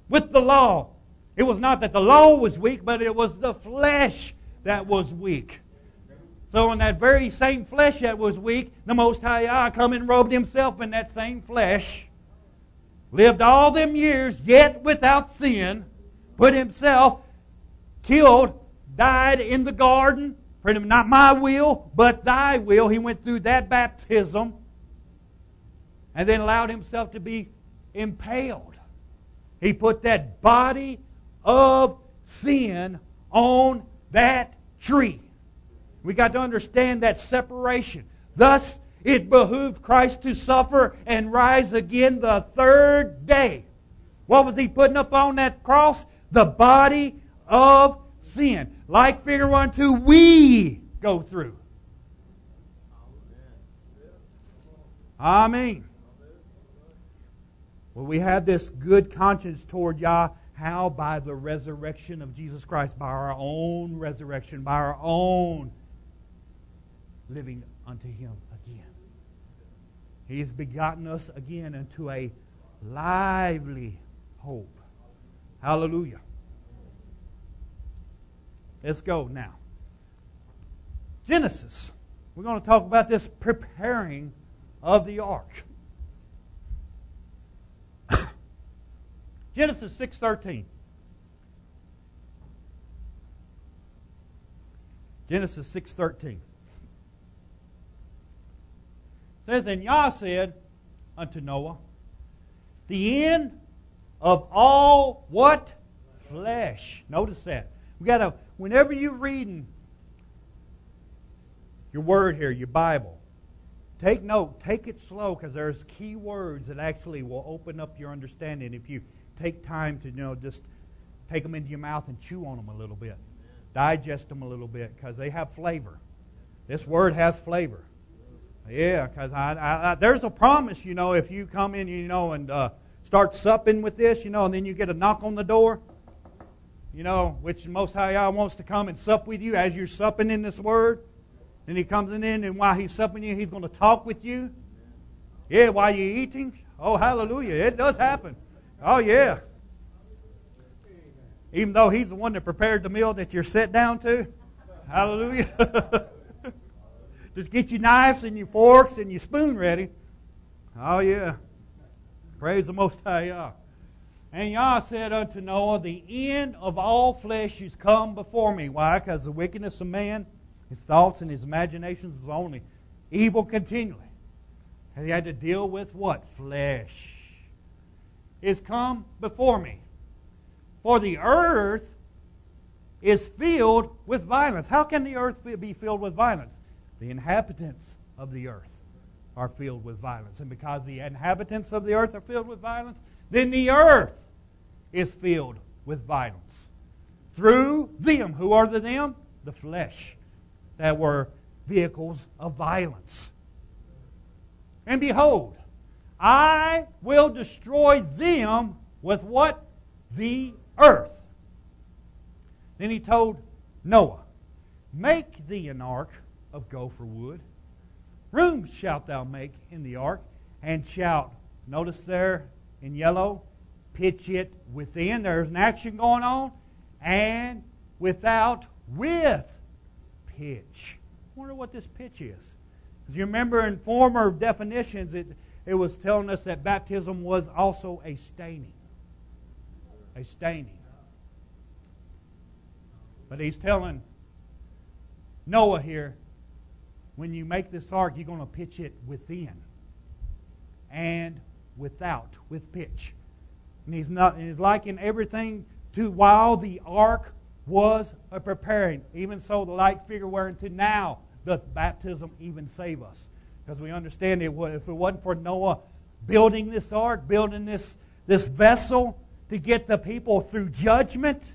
With the law. It was not that the law was weak, but it was the flesh that was weak. So in that very same flesh that was weak, the Most High Yah come and robed Himself in that same flesh. Lived all them years, yet without sin. Put Himself, killed, died in the garden. Not my will, but Thy will. He went through that baptism. And then allowed Himself to be impaled. He put that body of sin on that tree. We got to understand that separation. Thus, it behooved Christ to suffer and rise again the third day. What was He putting up on that cross? The body of sin. Like figure one, two, we go through. Amen. Well, we have this good conscience toward Yah. How? By the resurrection of Jesus Christ. By our own resurrection. By our own living unto Him again. He has begotten us again into a lively hope. Hallelujah. Let's go now. Genesis. We're going to talk about this preparing of the ark. Genesis six thirteen. Genesis six thirteen. It says, and Yah said unto Noah, the end of all what? Flesh. Notice that. We got to, whenever you're reading your word here, your Bible, take note, take it slow, because there's key words that actually will open up your understanding if you take time to, you know, just take them into your mouth and chew on them a little bit. Digest them a little bit, because they have flavor. This word has flavor. Yeah, because I, I, I, there's a promise, you know, if you come in, you know, and uh, start supping with this, you know, and then you get a knock on the door, you know, which the Most High Yah wants to come and sup with you as you're supping in this Word. Then He comes in, and while He's supping you, He's going to talk with you. Yeah, while you're eating. Oh, hallelujah. It does happen. Oh, yeah. Even though He's the one that prepared the meal that you're set down to. Hallelujah. Just get your knives and your forks and your spoon ready. Oh, yeah. Praise the Most High Yah. And Yah said unto Noah, the end of all flesh is come before me. Why? Because the wickedness of man, his thoughts and his imaginations was only evil continually. And he had to deal with what? Flesh. Is come before me. For the earth is filled with violence. How can the earth be filled with violence? The inhabitants of the earth are filled with violence. And because the inhabitants of the earth are filled with violence, then the earth is filled with violence. Through them. Who are the them? The flesh. That were vehicles of violence. And behold, I will destroy them with what? The earth. Then he told Noah, make thee an ark of gopher wood. Rooms shalt thou make in the ark, and shalt, notice there in yellow, pitch it within. There's an action going on. And without, with pitch. I wonder what this pitch is. Because you remember in former definitions, it, it was telling us that baptism was also a staining. A staining. But he's telling Noah here, when you make this ark, you're going to pitch it within and without, with pitch. And he's not. He's likened everything to while the ark was a preparing. Even so, the like figure whereunto now doth baptism even save us. Because we understand it. If it wasn't for Noah building this ark, building this, this vessel to get the people through judgment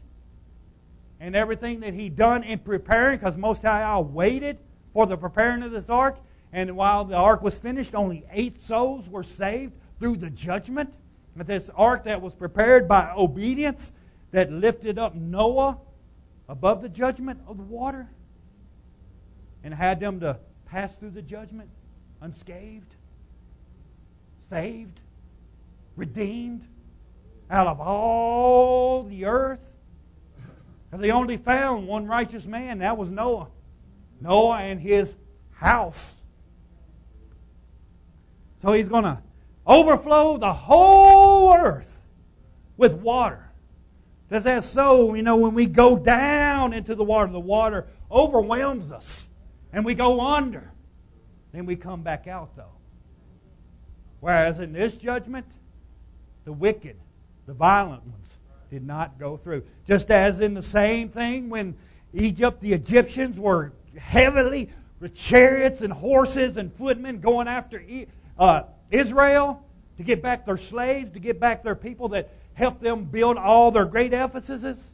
and everything that he done in preparing, because Most High Yah waited for the preparing of this ark, and while the ark was finished, only eight souls were saved through the judgment. But this ark that was prepared by obedience that lifted up Noah above the judgment of the water and had them to pass through the judgment unscathed, saved, redeemed out of all the earth. And they only found one righteous man, that was Noah. Noah and his house. So he's going to overflow the whole earth with water. Does that so? You know, when we go down into the water, the water overwhelms us. And we go under. Then we come back out though. Whereas in this judgment, the wicked, the violent ones, did not go through. Just as in the same thing when Egypt, the Egyptians were heavily with chariots and horses and footmen going after uh, Israel to get back their slaves, to get back their people that helped them build all their great edifices.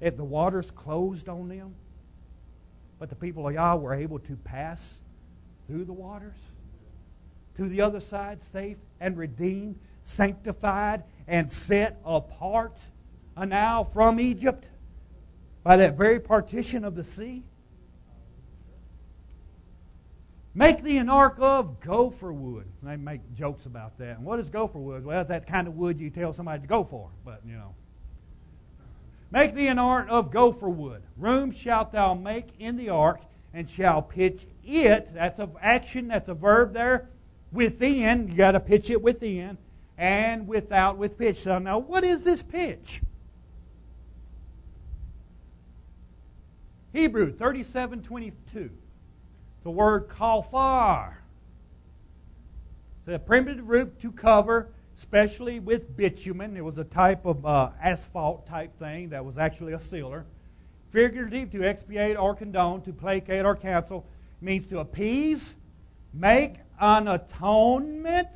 If the waters closed on them, but the people of Yah were able to pass through the waters to the other side, safe and redeemed, sanctified and set apart, and now from Egypt, by that very partition of the sea. Make thee an ark of gopher wood. They make jokes about that. And what is gopher wood? Well, it's that kind of wood you tell somebody to go for. But, you know. Make thee an ark of gopher wood. Room shalt thou make in the ark, and shall pitch it. That's an action, that's a verb there. Within, you got to pitch it within. And without with pitch. So now, what is this pitch? Hebrew thirty-seven twenty-two. The word kaphar. It's a primitive root to cover, especially with bitumen. It was a type of uh, asphalt type thing that was actually a sealer. Figurative, to expiate or condone, to placate or cancel, means to appease, make an atonement,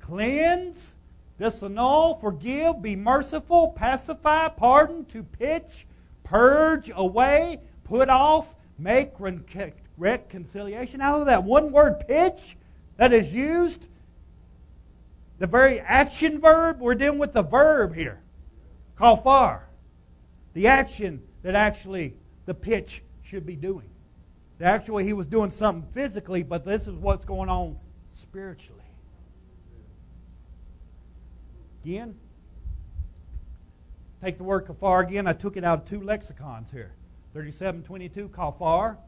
cleanse, disannul, forgive, be merciful, pacify, pardon, to pitch, purge away, put off, make reconciliation. Out of that one word pitch that is used, the very action verb, we're dealing with the verb here. Kaphar. The action that actually the pitch should be doing. Actually, he was doing something physically, but this is what's going on spiritually. Again, take the word kaphar again. I took it out of two lexicons here. thirty-seven twenty-two, kaphar.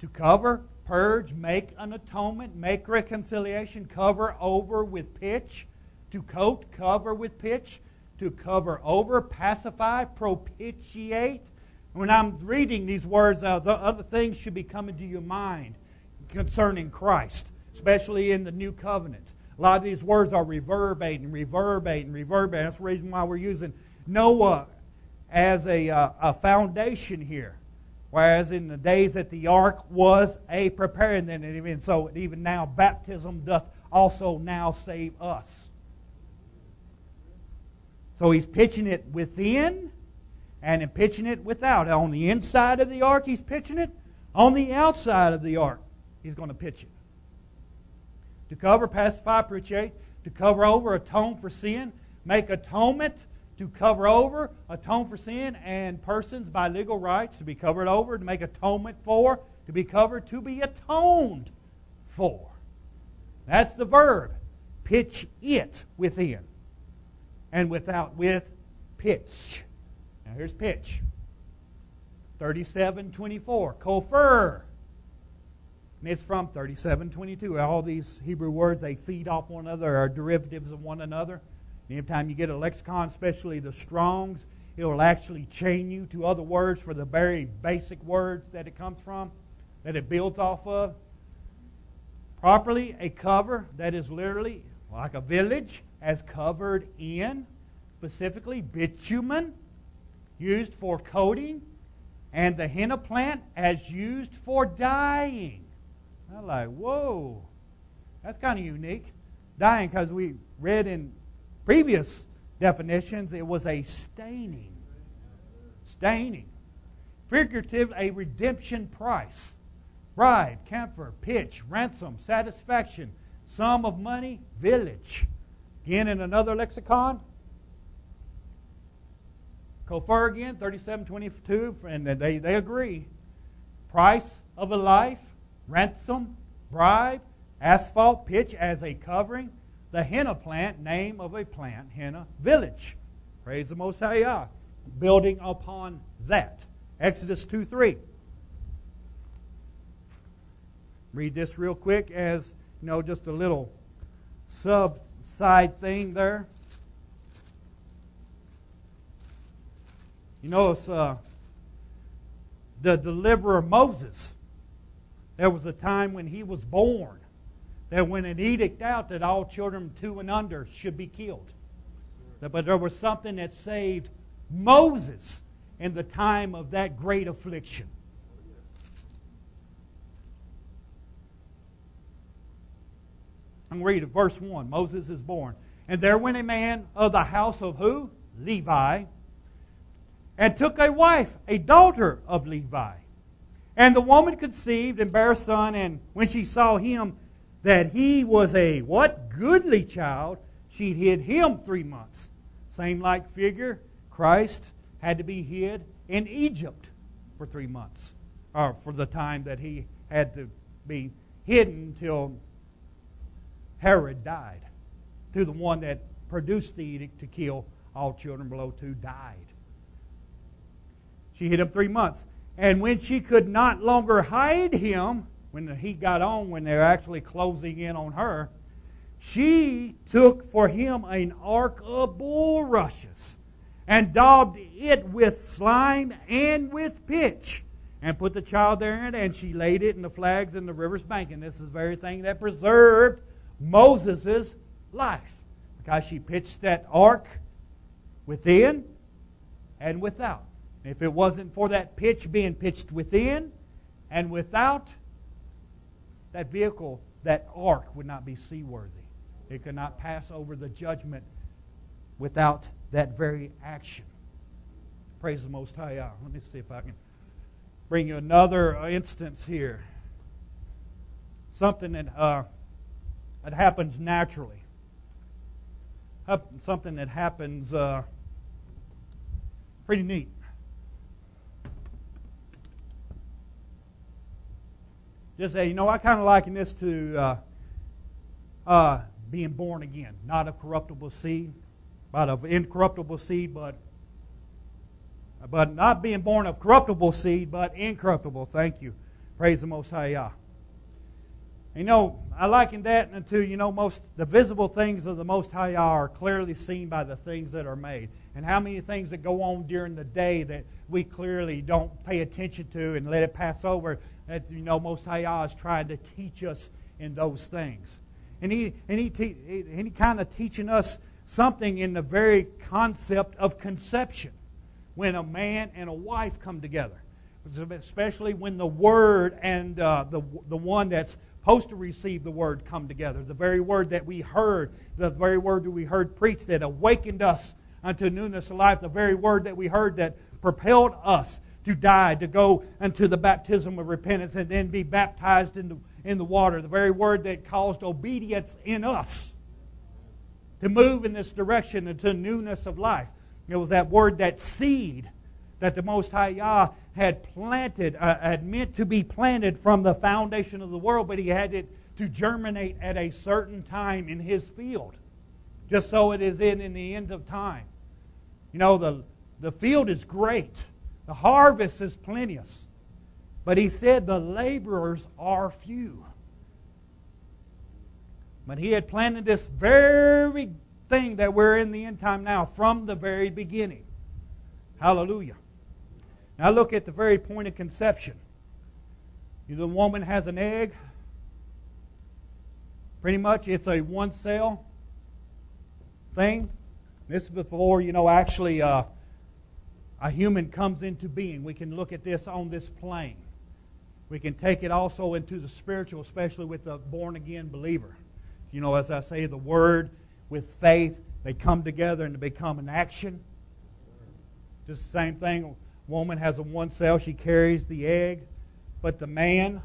To cover, purge, make an atonement, make reconciliation, cover over with pitch. To coat, cover with pitch. To cover over, pacify, propitiate. When I'm reading these words, uh, the other things should be coming to your mind concerning Christ, especially in the New Covenant. A lot of these words are reverberating, reverberating, reverberating. That's the reason why we're using Noah as a, uh, a foundation here. Whereas in the days that the ark was a preparing, then even so, even now baptism doth also now save us. So he's pitching it within and in pitching it without. On the inside of the ark he's pitching it. On the outside of the ark he's going to pitch it. To cover, pacify, propitiate. To cover over, atone for sin. Make atonement. To cover over, atone for sin, and persons by legal rights, to be covered over, to make atonement for, to be covered, to be atoned for. That's the verb. Pitch it within and without with pitch. Now here's pitch. thirty-seven twenty-four. Kofer. And it's from thirty-seven twenty-two. All these Hebrew words, they feed off one another, are derivatives of one another. And every time you get a lexicon, especially the Strong's, it will actually chain you to other words for the very basic words that it comes from, that it builds off of. Properly, a cover that is literally like a village, as covered in, specifically bitumen, used for coating, and the henna plant as used for dyeing. I'm like, whoa, that's kind of unique. Dyeing, because we read in previous definitions, it was a staining. Staining. Figurative, a redemption price. Bride, camphor, pitch, ransom, satisfaction, sum of money, village. Again, in another lexicon, kofer again, thirty-seven twenty-two, and they, they agree. Price of a life, ransom, bribe, asphalt, pitch as a covering, the henna plant, name of a plant, henna, village. Praise the Most High Yah. Building upon that. Exodus two three. Read this real quick as, you know, just a little sub-side thing there. You notice uh, the deliverer Moses, there was a time when he was born that when an edict out that all children two and under should be killed. But there was something that saved Moses in the time of that great affliction. I'm going to read it, verse one. Moses is born. And there went a man of the house of who? Levi. And took a wife, a daughter of Levi. And the woman conceived and bare a son, and when she saw him, that he was a, what? Goodly child, she hid him three months. Same like figure, Christ had to be hid in Egypt for three months. Or for the time that he had to be hidden till Herod died. To the one that produced the edict to kill all children below two died. She hid him three months. And when she could not longer hide him, when the heat got on, when they were actually closing in on her, she took for him an ark of bulrushes and daubed it with slime and with pitch and put the child therein, and she laid it in the flags in the river's bank. And this is the very thing that preserved Moses' life, because she pitched that ark within and without. If it wasn't for that pitch being pitched within and without, that vehicle, that ark, would not be seaworthy. It could not pass over the judgment without that very action. Praise the Most High Yah. Let me see if I can bring you another instance here. Something that, uh, that happens naturally. Something that happens uh, pretty neat. Just say, you know, I kind of liken this to uh, uh, being born again. Not of corruptible seed, but of incorruptible seed, but but not being born of corruptible seed, but incorruptible. Thank you. Praise the Most High Yah. You know, I liken that unto, you know, most the visible things of the Most High Yah are clearly seen by the things that are made. And how many things that go on during the day that we clearly don't pay attention to and let it pass over, that, you know, Most High Yah is trying to teach us in those things. And he, and he, te- and he kind of teaching us something in the very concept of conception, when a man and a wife come together. Especially when the Word and uh, the, the one that's supposed to receive the Word come together. The very Word that we heard, the very Word that we heard preached that awakened us unto newness of life, the very Word that we heard that propelled us to die, to go unto the baptism of repentance and then be baptized in the, in the water. The very Word that caused obedience in us to move in this direction into newness of life. It was that Word, that seed that the Most High Yah had planted, uh, had meant to be planted from the foundation of the world, but He had it to germinate at a certain time in His field. Just so it is in, in the end of time. You know, the, the field is great. The harvest is plenteous. But he said the laborers are few. But he had planted this very thing that we're in the end time now from the very beginning. Hallelujah. Now look at the very point of conception. The woman has an egg. Pretty much it's a one cell thing. This is before, you know, actually uh, a human comes into being. We can look at this on this plane. We can take it also into the spiritual, especially with the born again believer. You know, as I say, the word with faith, they come together and they become an action. Just the same thing. A woman has a one cell. She carries the egg. But the man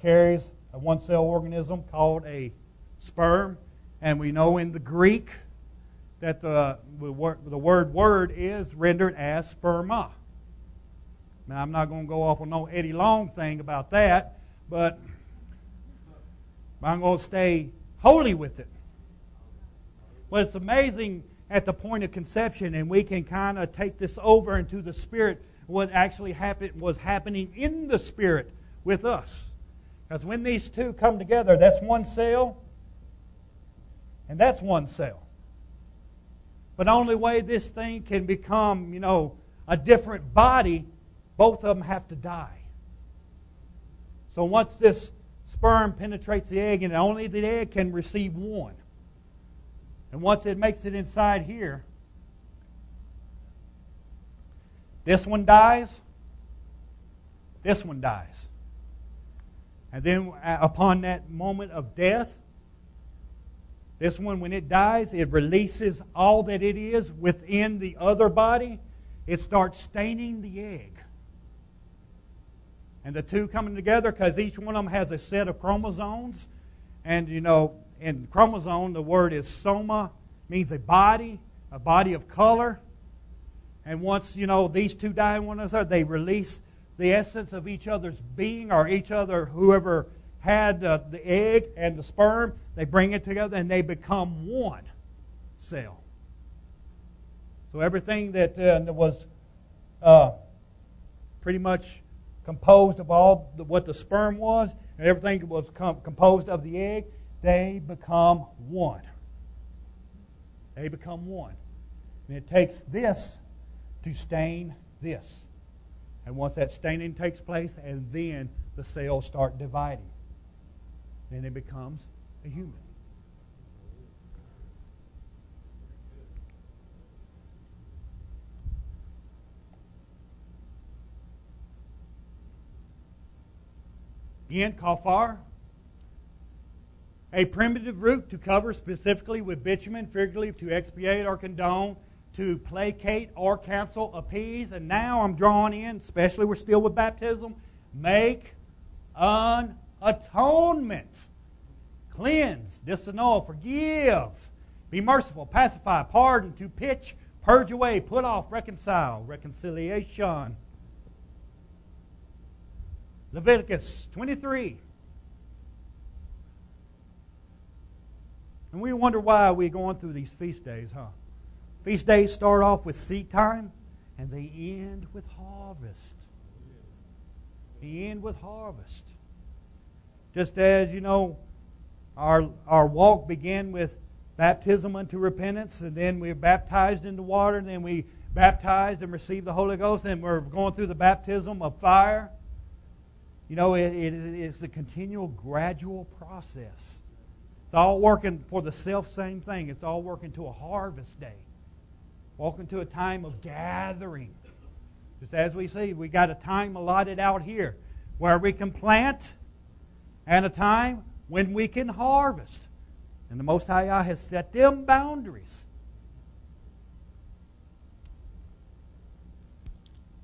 carries a one-cell organism called a sperm. And we know in the Greek that the, the word word is rendered as sperma. Now, I'm not going to go off on no Eddie Long thing about that, but I'm going to stay holy with it. But it's amazing at the point of conception, and we can kind of take this over into the spirit. What actually happened was happening in the spirit with us. Because when these two come together, that's one cell and that's one cell. But the only way this thing can become, you know, a different body, both of them have to die. So once this sperm penetrates the egg, and only the egg can receive one. And once it makes it inside here, this one dies, this one dies. And then upon that moment of death, this one, when it dies, it releases all that it is within the other body. It starts staining the egg. And the two coming together, because each one of them has a set of chromosomes. And you know, in chromosome, the word is soma, means a body, a body of color. And once, you know, these two die in one another, they release the essence of each other's being, or each other, whoever had uh, the egg and the sperm, they bring it together and they become one cell. So everything that uh, was uh, pretty much composed of all the, what the sperm was, and everything that was com- composed of the egg, they become one. They become one. And it takes this to stain this. And once that staining takes place, and then the cells start dividing. Then it becomes a human. Again, kaphar, a primitive root to cover, specifically with bitumen, figuratively to expiate or condone, to placate or cancel, appease. And now I'm drawing in, especially we're still with baptism, make an atonement. Cleanse, disannul, forgive, be merciful, pacify, pardon, to pitch, purge away, put off, reconcile, reconciliation. Leviticus twenty-three. And we wonder why we're going through these feast days, huh? Feast days start off with seed time, and they end with harvest. They end with harvest. Just as, you know, our, our walk began with baptism unto repentance, and then we're baptized into water, and then we baptized and received the Holy Ghost, and we're going through the baptism of fire. You know, it, it, it's a continual, gradual process. It's all working for the self-same thing. It's all working to a harvest day. Walking to a time of gathering. Just as we see, we got a time allotted out here where we can plant and a time when we can harvest. And the Most High Yah has set them boundaries.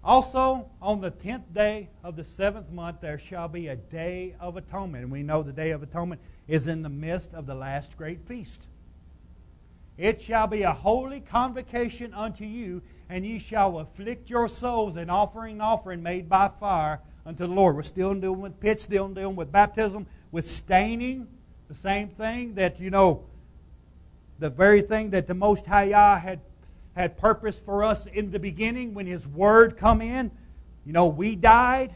Also, on the tenth day of the seventh month, there shall be a day of atonement. And we know the day of atonement is in the midst of the last great feast. It shall be a holy convocation unto you, and ye shall afflict your souls in offering an offering made by fire unto the Lord. We're still dealing with pitch, still dealing with baptism, with staining. The same thing that, you know, the very thing that the Most High Yah had, had purposed for us in the beginning when His Word come in. You know, we died,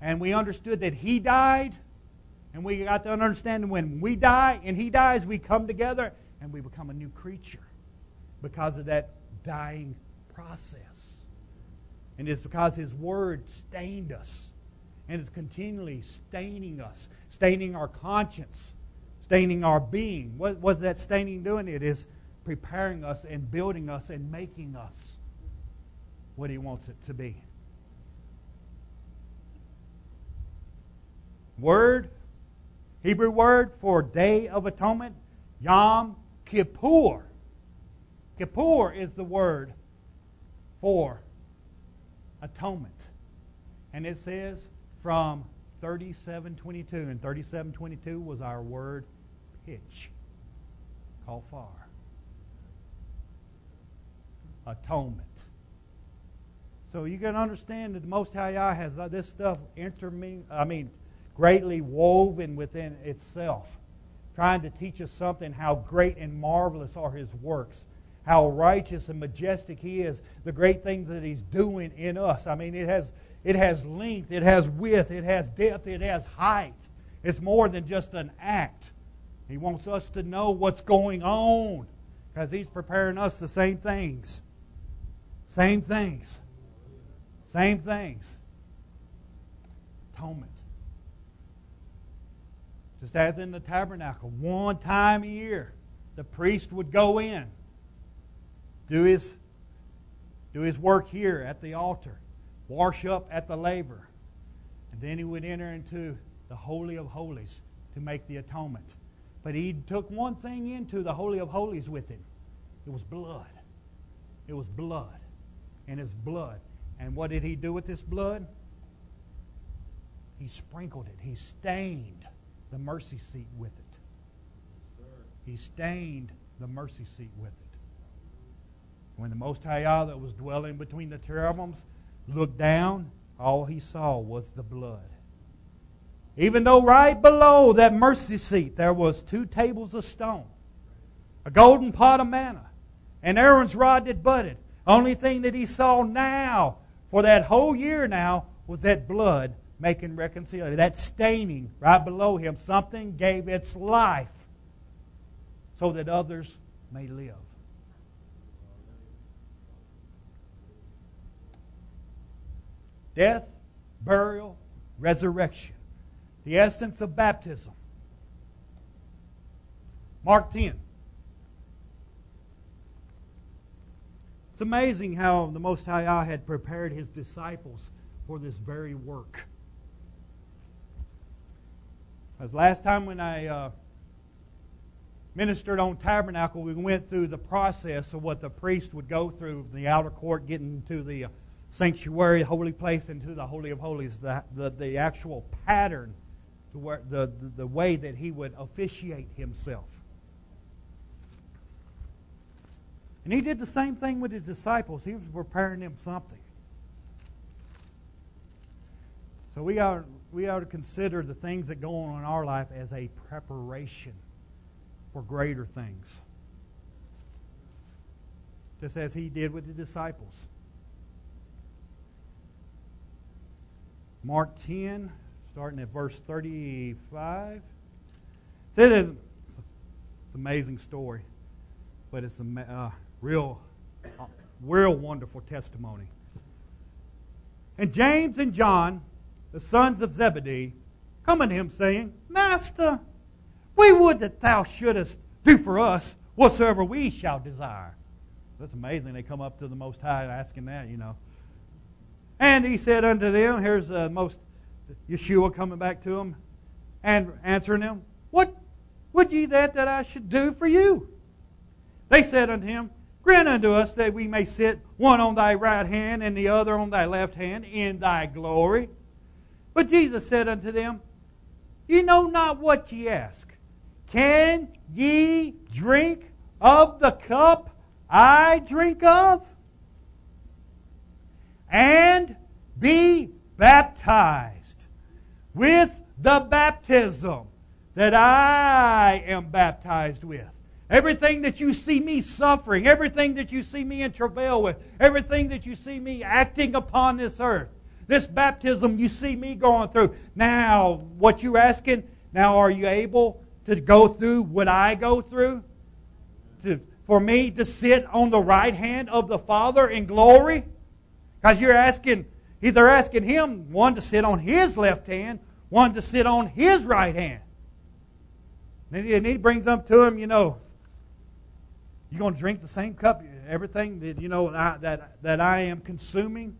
and we understood that He died, and we got to understand when we die and He dies, we come together and we become a new creature because of that dying process. And it's because His Word stained us. And it's continually staining us, staining our conscience, staining our being. What was that staining doing? It is preparing us and building us and making us what He wants it to be. Word, Hebrew word for Day of Atonement, Yom Kippur. Kippur is the word for atonement. And it says from thirty-seven twenty-two, and thirty-seven twenty-two was our word pitch, kaphar. Atonement. So you can understand that the Most High Yah has this stuff intermin- I mean, greatly woven within itself, trying to teach us something, how great and marvelous are His works, how righteous and majestic He is, the great things that He's doing in us. I mean, it has it has length, it has width, it has depth, it has height. It's more than just an act. He wants us to know what's going on because He's preparing us the same things. Same things. Same things. Atonement. Just as in the tabernacle, one time a year, the priest would go in, do his, do his work here at the altar, wash up at the laver, and then he would enter into the Holy of Holies to make the atonement. But he took one thing into the Holy of Holies with him. It was blood. It was blood. And his blood. And what did he do with this blood? He sprinkled it. He stained the mercy seat with it. Yes, sir. He stained the mercy seat with it. When the Most High Yah that was dwelling between the cherubims looked down, all he saw was the blood. Even though right below that mercy seat there was two tables of stone, a golden pot of manna, and Aaron's rod that budded. Only thing that he saw now, for that whole year now, was that blood making reconciliation, that staining right below him. Something gave its life so that others may live. Death, burial, resurrection. The essence of baptism. Mark ten. It's amazing how the Most High Yah had prepared His disciples for this very work. Because last time when I uh, ministered on tabernacle, we went through the process of what the priest would go through, the outer court, getting to the sanctuary, holy place, into the Holy of Holies, the, the, the actual pattern, to where, the, the, the way that he would officiate himself. And he did the same thing with his disciples. He was preparing them something. So we are... We ought to consider the things that go on in our life as a preparation for greater things. Just as He did with the disciples. Mark ten, starting at verse thirty-five. This is an amazing story, but it's a uh, real, real wonderful testimony. And James and John, the sons of Zebedee, come unto him, saying, Master, we would that thou shouldest do for us whatsoever we shall desire. That's amazing. They come up to the Most High and ask him that, you know. And he said unto them, here's the most Yeshua coming back to him and answering them, What would ye that that I should do for you? They said unto him, Grant unto us that we may sit one on thy right hand and the other on thy left hand in thy glory. But Jesus said unto them, Ye know not what ye ask. Can ye drink of the cup I drink of? And be baptized with the baptism that I am baptized with. Everything that you see me suffering, everything that you see me in travail with, everything that you see me acting upon this earth, This baptism you see me going through. Now, what you're asking, now are you able to go through what I go through? To, for me to sit on the right hand of the Father in glory? Because you're asking, they're asking Him, one to sit on His left hand, one to sit on His right hand. And He, and he brings them to Him, you know, you're going to drink the same cup, everything that you know I, that, that I am consuming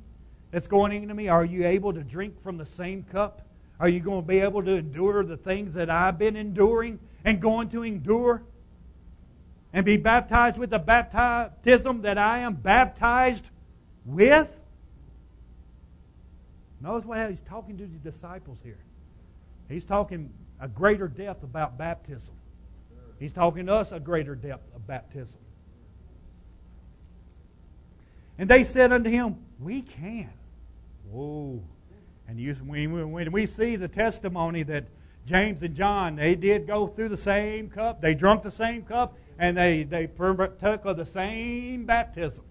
that's going into me. Are you able to drink from the same cup? Are you going to be able to endure the things that I've been enduring and going to endure? And be baptized with the baptism that I am baptized with? Notice what He's talking to His disciples here. He's talking a greater depth about baptism. He's talking to us a greater depth of baptism. And they said unto Him, we can. Whoa. And you, when we see the testimony that James and John, they did go through the same cup. They drunk the same cup. And they, they partook of the same baptism.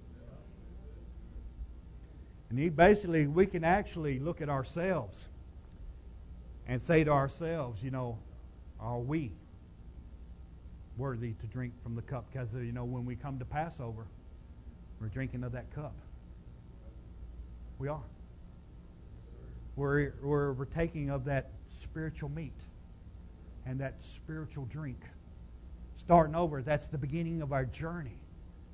And he basically, we can actually look at ourselves and say to ourselves, you know, are we worthy to drink from the cup? Because, you know, when we come to Passover, we're drinking of that cup. We are. We're, we're partaking of that spiritual meat and that spiritual drink. Starting over, that's the beginning of our journey.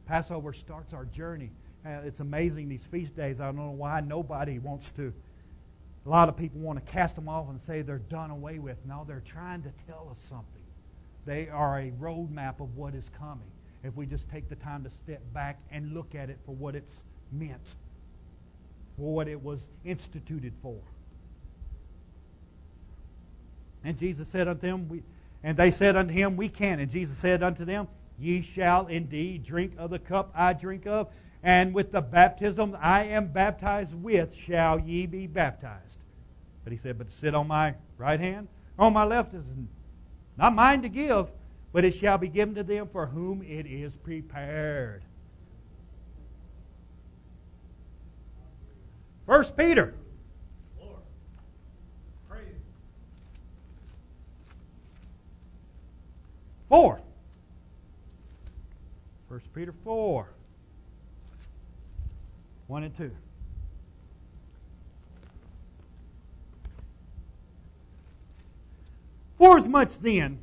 Passover starts our journey. It's amazing these feast days. I don't know why nobody wants to. A lot of people want to cast them off and say they're done away with. No, they're trying to tell us something. They are a roadmap of what is coming. If we just take the time to step back and look at it for what it's meant, for what it was instituted for. And Jesus said unto them, we... And they said unto Him, we can. And Jesus said unto them, ye shall indeed drink of the cup I drink of, and with the baptism I am baptized with shall ye be baptized. But He said, but to sit on my right hand, on my left is not mine to give, but it shall be given to them for whom it is prepared. First Peter. Four. First Peter four. One and two. Forasmuch then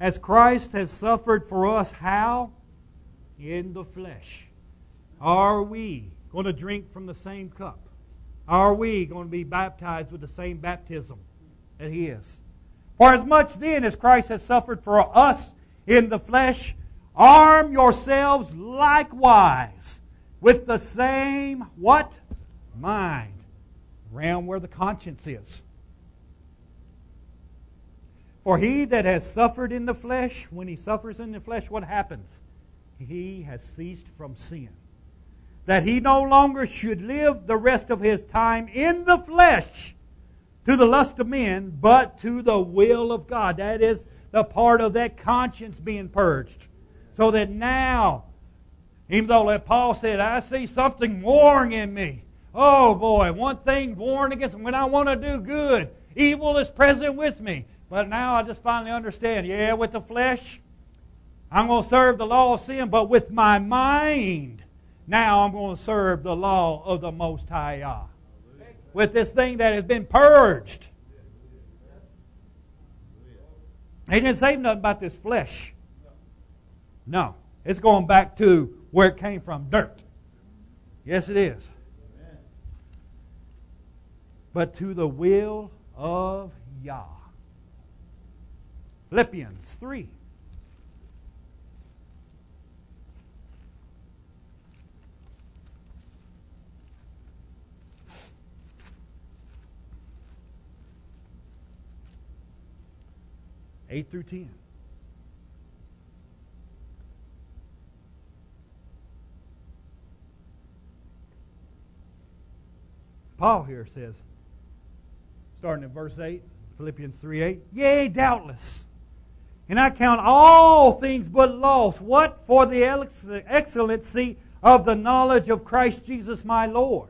as Christ has suffered for us, how? In the flesh. Are we going to drink from the same cup? Are we going to be baptized with the same baptism that He is? For as much then as Christ has suffered for us in the flesh, arm yourselves likewise with the same, what? Mind. Around where the conscience is. For he that has suffered in the flesh, when he suffers in the flesh, what happens? He has ceased from sin. That he no longer should live the rest of his time in the flesh, to the lust of men, but to the will of God. That is the part of that conscience being purged. So that now, even though like Paul said, I see something warring in me. Oh boy, one thing warring against me. When I want to do good, evil is present with me. But now I just finally understand, yeah, with the flesh, I'm going to serve the law of sin, but with my mind, now I'm going to serve the law of the Most High Yah. With this thing that has been purged. He didn't say nothing about this flesh. No. It's going back to where it came from. Dirt. Yes, it is. But to the will of Yah. Philippians three. eight through ten. Paul here says, starting at verse eight, Philippians three eight, yea, doubtless, and I count all things but loss, what? For the excellency of the knowledge of Christ Jesus my Lord,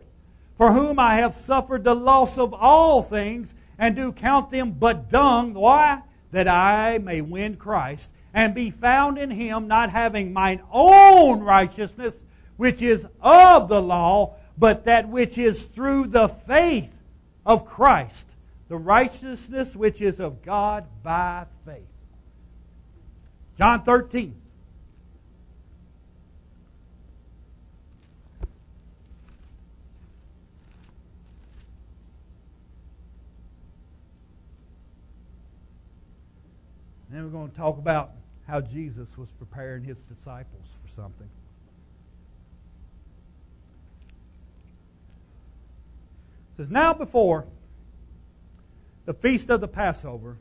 for whom I have suffered the loss of all things, and do count them but dung. Why? That I may win Christ, and be found in Him, not having mine own righteousness, which is of the law, but that which is through the faith of Christ, the righteousness which is of God by faith. John thirteen. Then we're going to talk about how Jesus was preparing His disciples for something. It says, now before the feast of the Passover,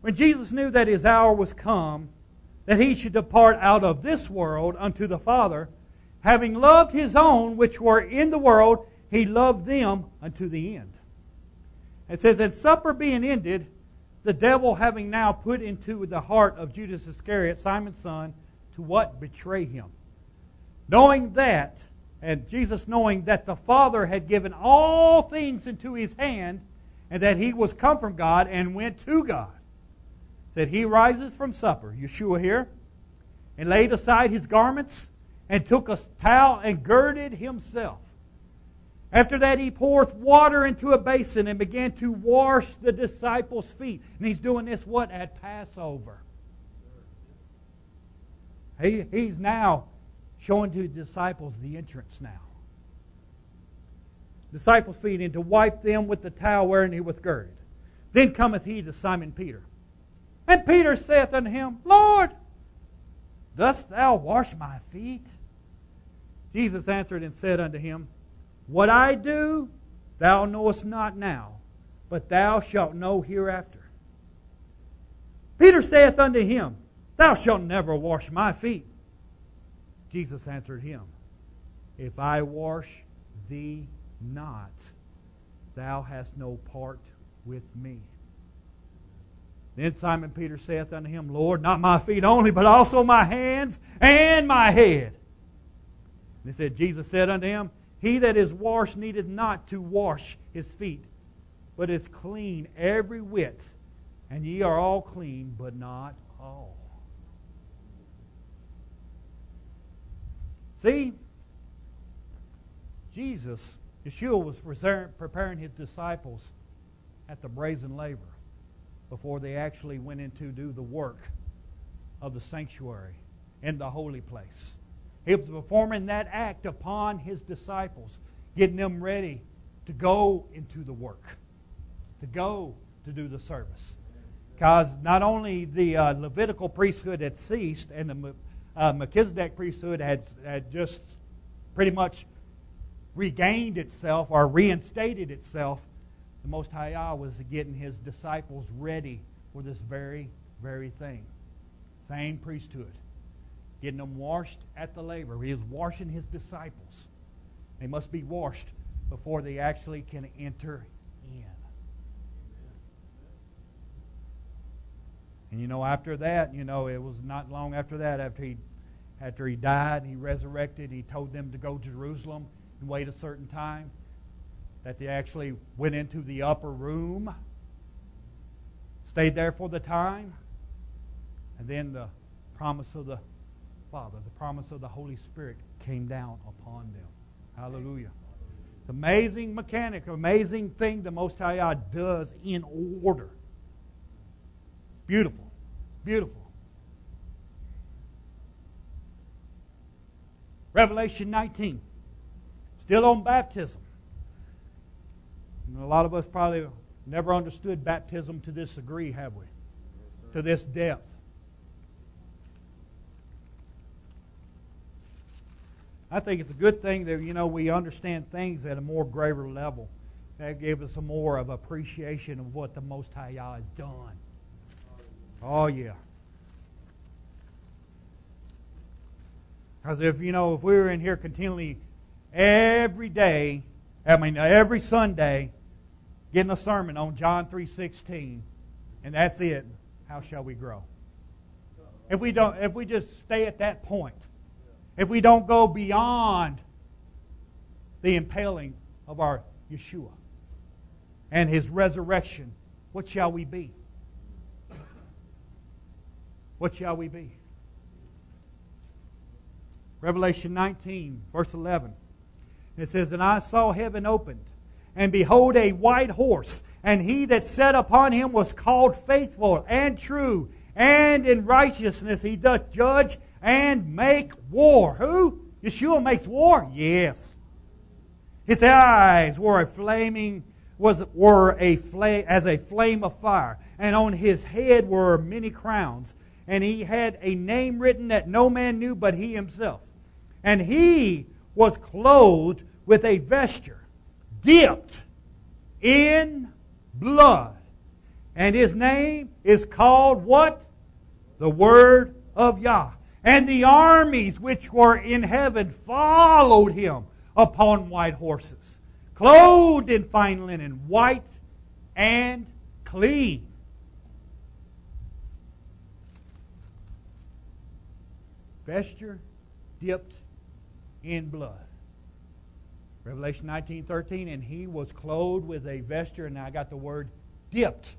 when Jesus knew that His hour was come, that He should depart out of this world unto the Father, having loved His own which were in the world, He loved them unto the end. It says, and supper being ended, the devil having now put into the heart of Judas Iscariot, Simon's son, to what? Betray Him. Knowing that, and Jesus knowing that the Father had given all things into His hand, and that He was come from God and went to God, said He rises from supper, Yeshua here, and laid aside His garments, and took a towel and girded Himself. After that, He poureth water into a basin and began to wash the disciples' feet. And He's doing this, what? At Passover. He, he's now showing to the disciples the entrance now. Disciples' feet, and to wipe them with the towel wherein He was girded. Then cometh He to Simon Peter. And Peter saith unto Him, Lord, dost Thou wash my feet? Jesus answered and said unto him, what I do, thou knowest not now, but thou shalt know hereafter. Peter saith unto Him, Thou shalt never wash my feet. Jesus answered him, If I wash thee not, thou hast no part with me. Then Simon Peter saith unto Him, Lord, not my feet only, but also my hands and my head. And he said, Jesus said unto him, He that is washed needeth not to wash his feet, but is clean every whit. And ye are all clean, but not all. See, Jesus, Yeshua was preparing His disciples at the brazen labor before they actually went in to do the work of the sanctuary in the holy place. He was performing that act upon His disciples, getting them ready to go into the work, to go to do the service. Because not only the uh, Levitical priesthood had ceased and the uh, Melchizedek priesthood had, had just pretty much regained itself or reinstated itself, the Most High Yah was getting His disciples ready for this very, very thing. Same priesthood. Getting them washed at the labor. He is washing His disciples. They must be washed before they actually can enter in. And you know, after that, you know, it was not long after that, after he, after he died, He resurrected, He told them to go to Jerusalem and wait a certain time, that they actually went into the upper room, stayed there for the time, and then the promise of the Father, the promise of the Holy Spirit came down upon them. Hallelujah. It's an amazing mechanic, amazing thing the Most High Yah does in order. Beautiful. Beautiful. Revelation nineteen. Still on baptism. And a lot of us probably never understood baptism to this degree, have we? Yes, to this depth. I think it's a good thing that, you know, we understand things at a more greater level. That gave us a more of appreciation of what the Most High Yah has done. Oh, yeah. Because if, you know, if we were in here continually every day, I mean, every Sunday, getting a sermon on John three sixteen, and that's it, how shall we grow? If we don't, if we just stay at that point, if we don't go beyond the impaling of our Yeshua and His resurrection, what shall we be? What shall we be? Revelation nineteen, verse eleven. It says, "And I saw heaven opened, and behold a white horse, and he that sat upon him was called Faithful and True, and in righteousness he doth judge and make war." Who? Yeshua makes war? Yes. His eyes were a flaming, was, were a flame, as a flame of fire, and on his head were many crowns, and he had a name written that no man knew but he himself. And he was clothed with a vesture dipped in blood, and his name is called what? The Word of Yah. And the armies which were in heaven followed him upon white horses, clothed in fine linen, white and clean. Vesture dipped in blood. Revelation nineteen thirteen, "And he was clothed with a vesture," and I got the word dipped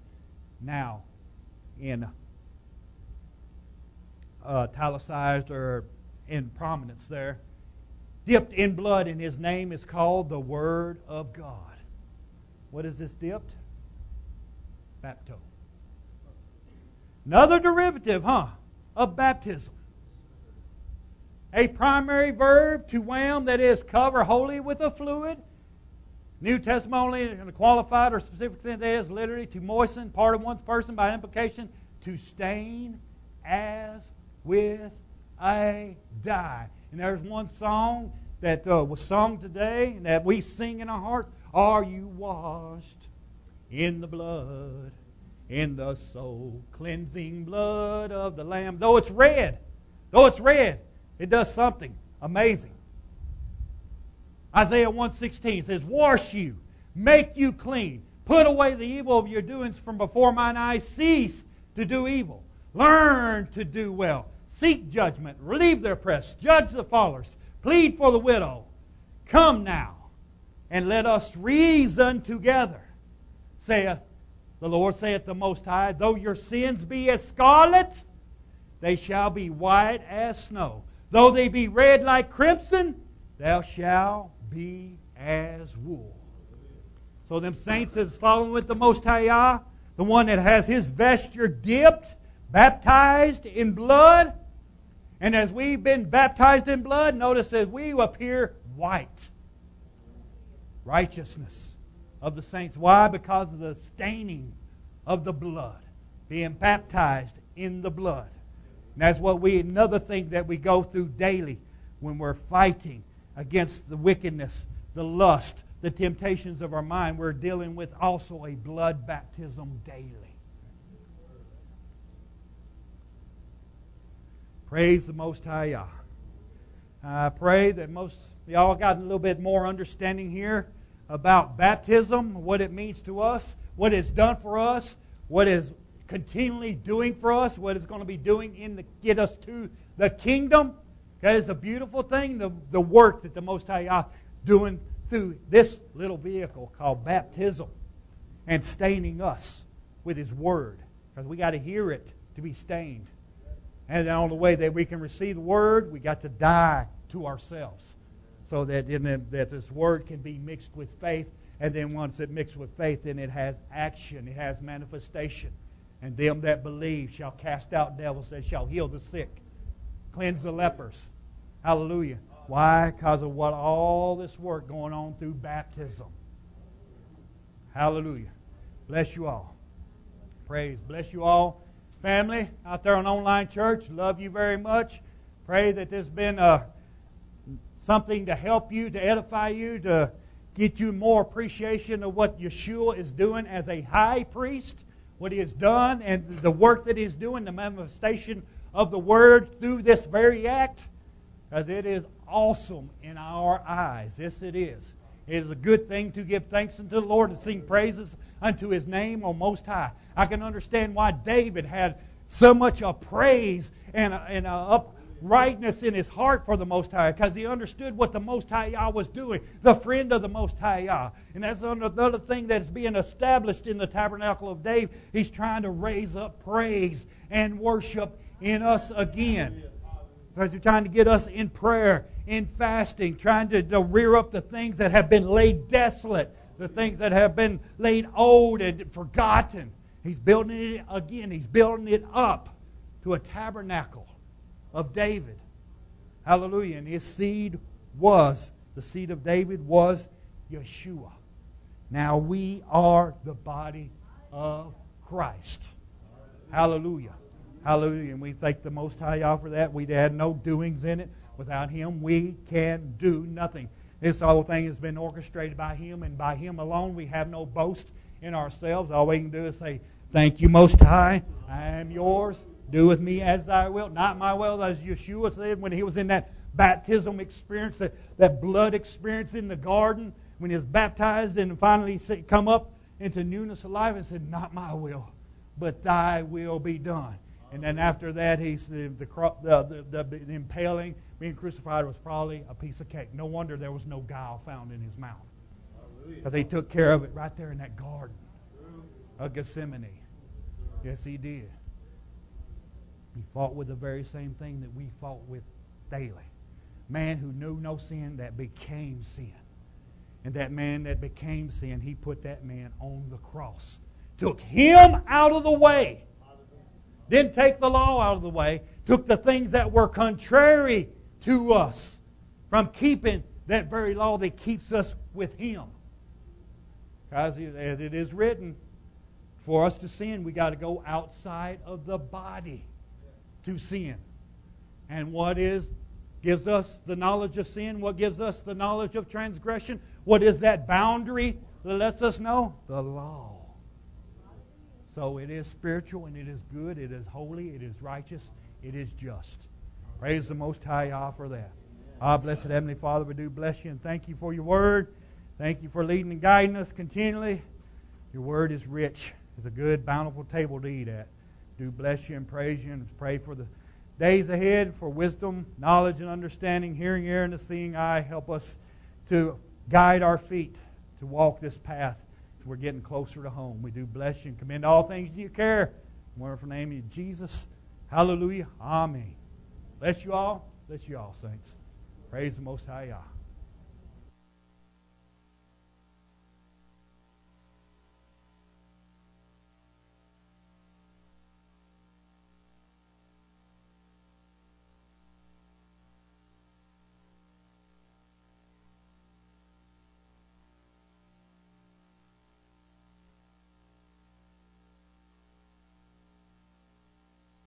now in uh, italicized or in prominence there. Dipped in blood, and his name is called the Word of God. What is this dipped? Baptizo. Another derivative, huh? Of baptism. A primary verb, to wham, that is, cover wholly with a fluid. New testimony in a qualified or specific sense is literally to moisten part of one's person by implication, to stain as with a dye. And there's one song that uh, was sung today and that we sing in our hearts. Are you washed in the blood, in the soul, cleansing blood of the Lamb? Though it's red, though it's red, it does something amazing. Isaiah one sixteen says, "Wash you, make you clean, put away the evil of your doings from before mine eyes, cease to do evil, learn to do well, seek judgment, relieve the oppressed, judge the fathers, plead for the widow. Come now, and let us reason together, saith the Lord, saith the Most High. Though your sins be as scarlet, they shall be white as snow. Though they be red like crimson, thou shalt be as wool." So them saints that's following with the Most High Yah, the one that has his vesture dipped, baptized in blood. And as we've been baptized in blood, notice that we appear white. Righteousness of the saints. Why? Because of the staining of the blood. Being baptized in the blood. And that's what we, another thing that we go through daily when we're fighting against the wickedness, the lust, the temptations of our mind. We're dealing with also a blood baptism daily. Praise the Most High Yah. I pray that most of y'all got a little bit more understanding here about baptism, what it means to us, what it's done for us, what is continually doing for us, what it's going to be doing in the, get us to the kingdom. That is a beautiful thing, the, the work that the Most High Yah is doing through this little vehicle called baptism and staining us with His Word. Because we got to hear it to be stained. And the only way that we can receive the Word, we got to die to ourselves so that, in the, that this Word can be mixed with faith. And then once it's mixed with faith, then it has action, it has manifestation. And them that believe shall cast out devils, they shall heal the sick, cleanse the lepers. Hallelujah. Why? Because of what all this work going on through baptism. Hallelujah. Bless you all. Praise. Bless you all. Family out there on online church, love you very much. Pray that there's been uh, something to help you, to edify you, to get you more appreciation of what Yeshua is doing as a high priest, what He has done, and the work that He is doing, the manifestation of the Word through this very act, as it is awesome in our eyes. Yes, it is. It is a good thing to give thanks unto the Lord and sing praises unto His name, O Most High. I can understand why David had so much a praise and, a, and a up, rightness in his heart for the Most High, because he understood what the Most High Yah was doing, the friend of the Most High Yah. And that's another thing that's being established in the tabernacle of David. He's trying to raise up praise and worship in us again. Because you're trying to get us in prayer, in fasting, trying to, to rear up the things that have been laid desolate, the things that have been laid old and forgotten. He's building it again. He's building it up to a tabernacle of David. Hallelujah. And his seed was, the seed of David was Yeshua. Now we are the body of Christ. Hallelujah. Hallelujah. And we thank the Most High Yah for that. We had no doings in it. Without Him, we can do nothing. This whole thing has been orchestrated by Him, and by Him alone. We have no boast in ourselves. All we can do is say, thank you, Most High. I am yours. Do with me as thy will. Not my will, as Yeshua said when he was in that baptism experience, that, that blood experience in the garden, when he was baptized and finally come up into newness of life and said, not my will, but thy will be done. And then after that, he said the, the, the, the, the impaling, being crucified was probably a piece of cake. No wonder there was no guile found in his mouth. Because he took care of it right there in that garden of Gethsemane. Yes, he did. He fought with the very same thing that we fought with daily. Man who knew no sin, that became sin. And that man that became sin, he put that man on the cross. Took him out of the way. Didn't take the law out of the way. Took the things that were contrary to us from keeping that very law that keeps us with Him. Because as it is written, for us to sin, we got to go outside of the body to sin. And what is gives us the knowledge of sin? What gives us the knowledge of transgression? What is that boundary that lets us know? The law. So it is spiritual and it is good, it is holy, it is righteous, it is just. Praise the Most High Yah for that. Our blessed Heavenly Father, we do bless you and thank you for your word. Thank you for leading and guiding us continually. Your word is rich. It's a good, bountiful table to eat at. Do bless you and praise you and pray for the days ahead for wisdom, knowledge, and understanding, hearing ear and the seeing eye. Help us to guide our feet to walk this path as we're getting closer to home. We do bless you and commend all things to your care. In the wonderful name of Jesus. Hallelujah. Amen. Bless you all. Bless you all, saints. Praise the Most High Yah.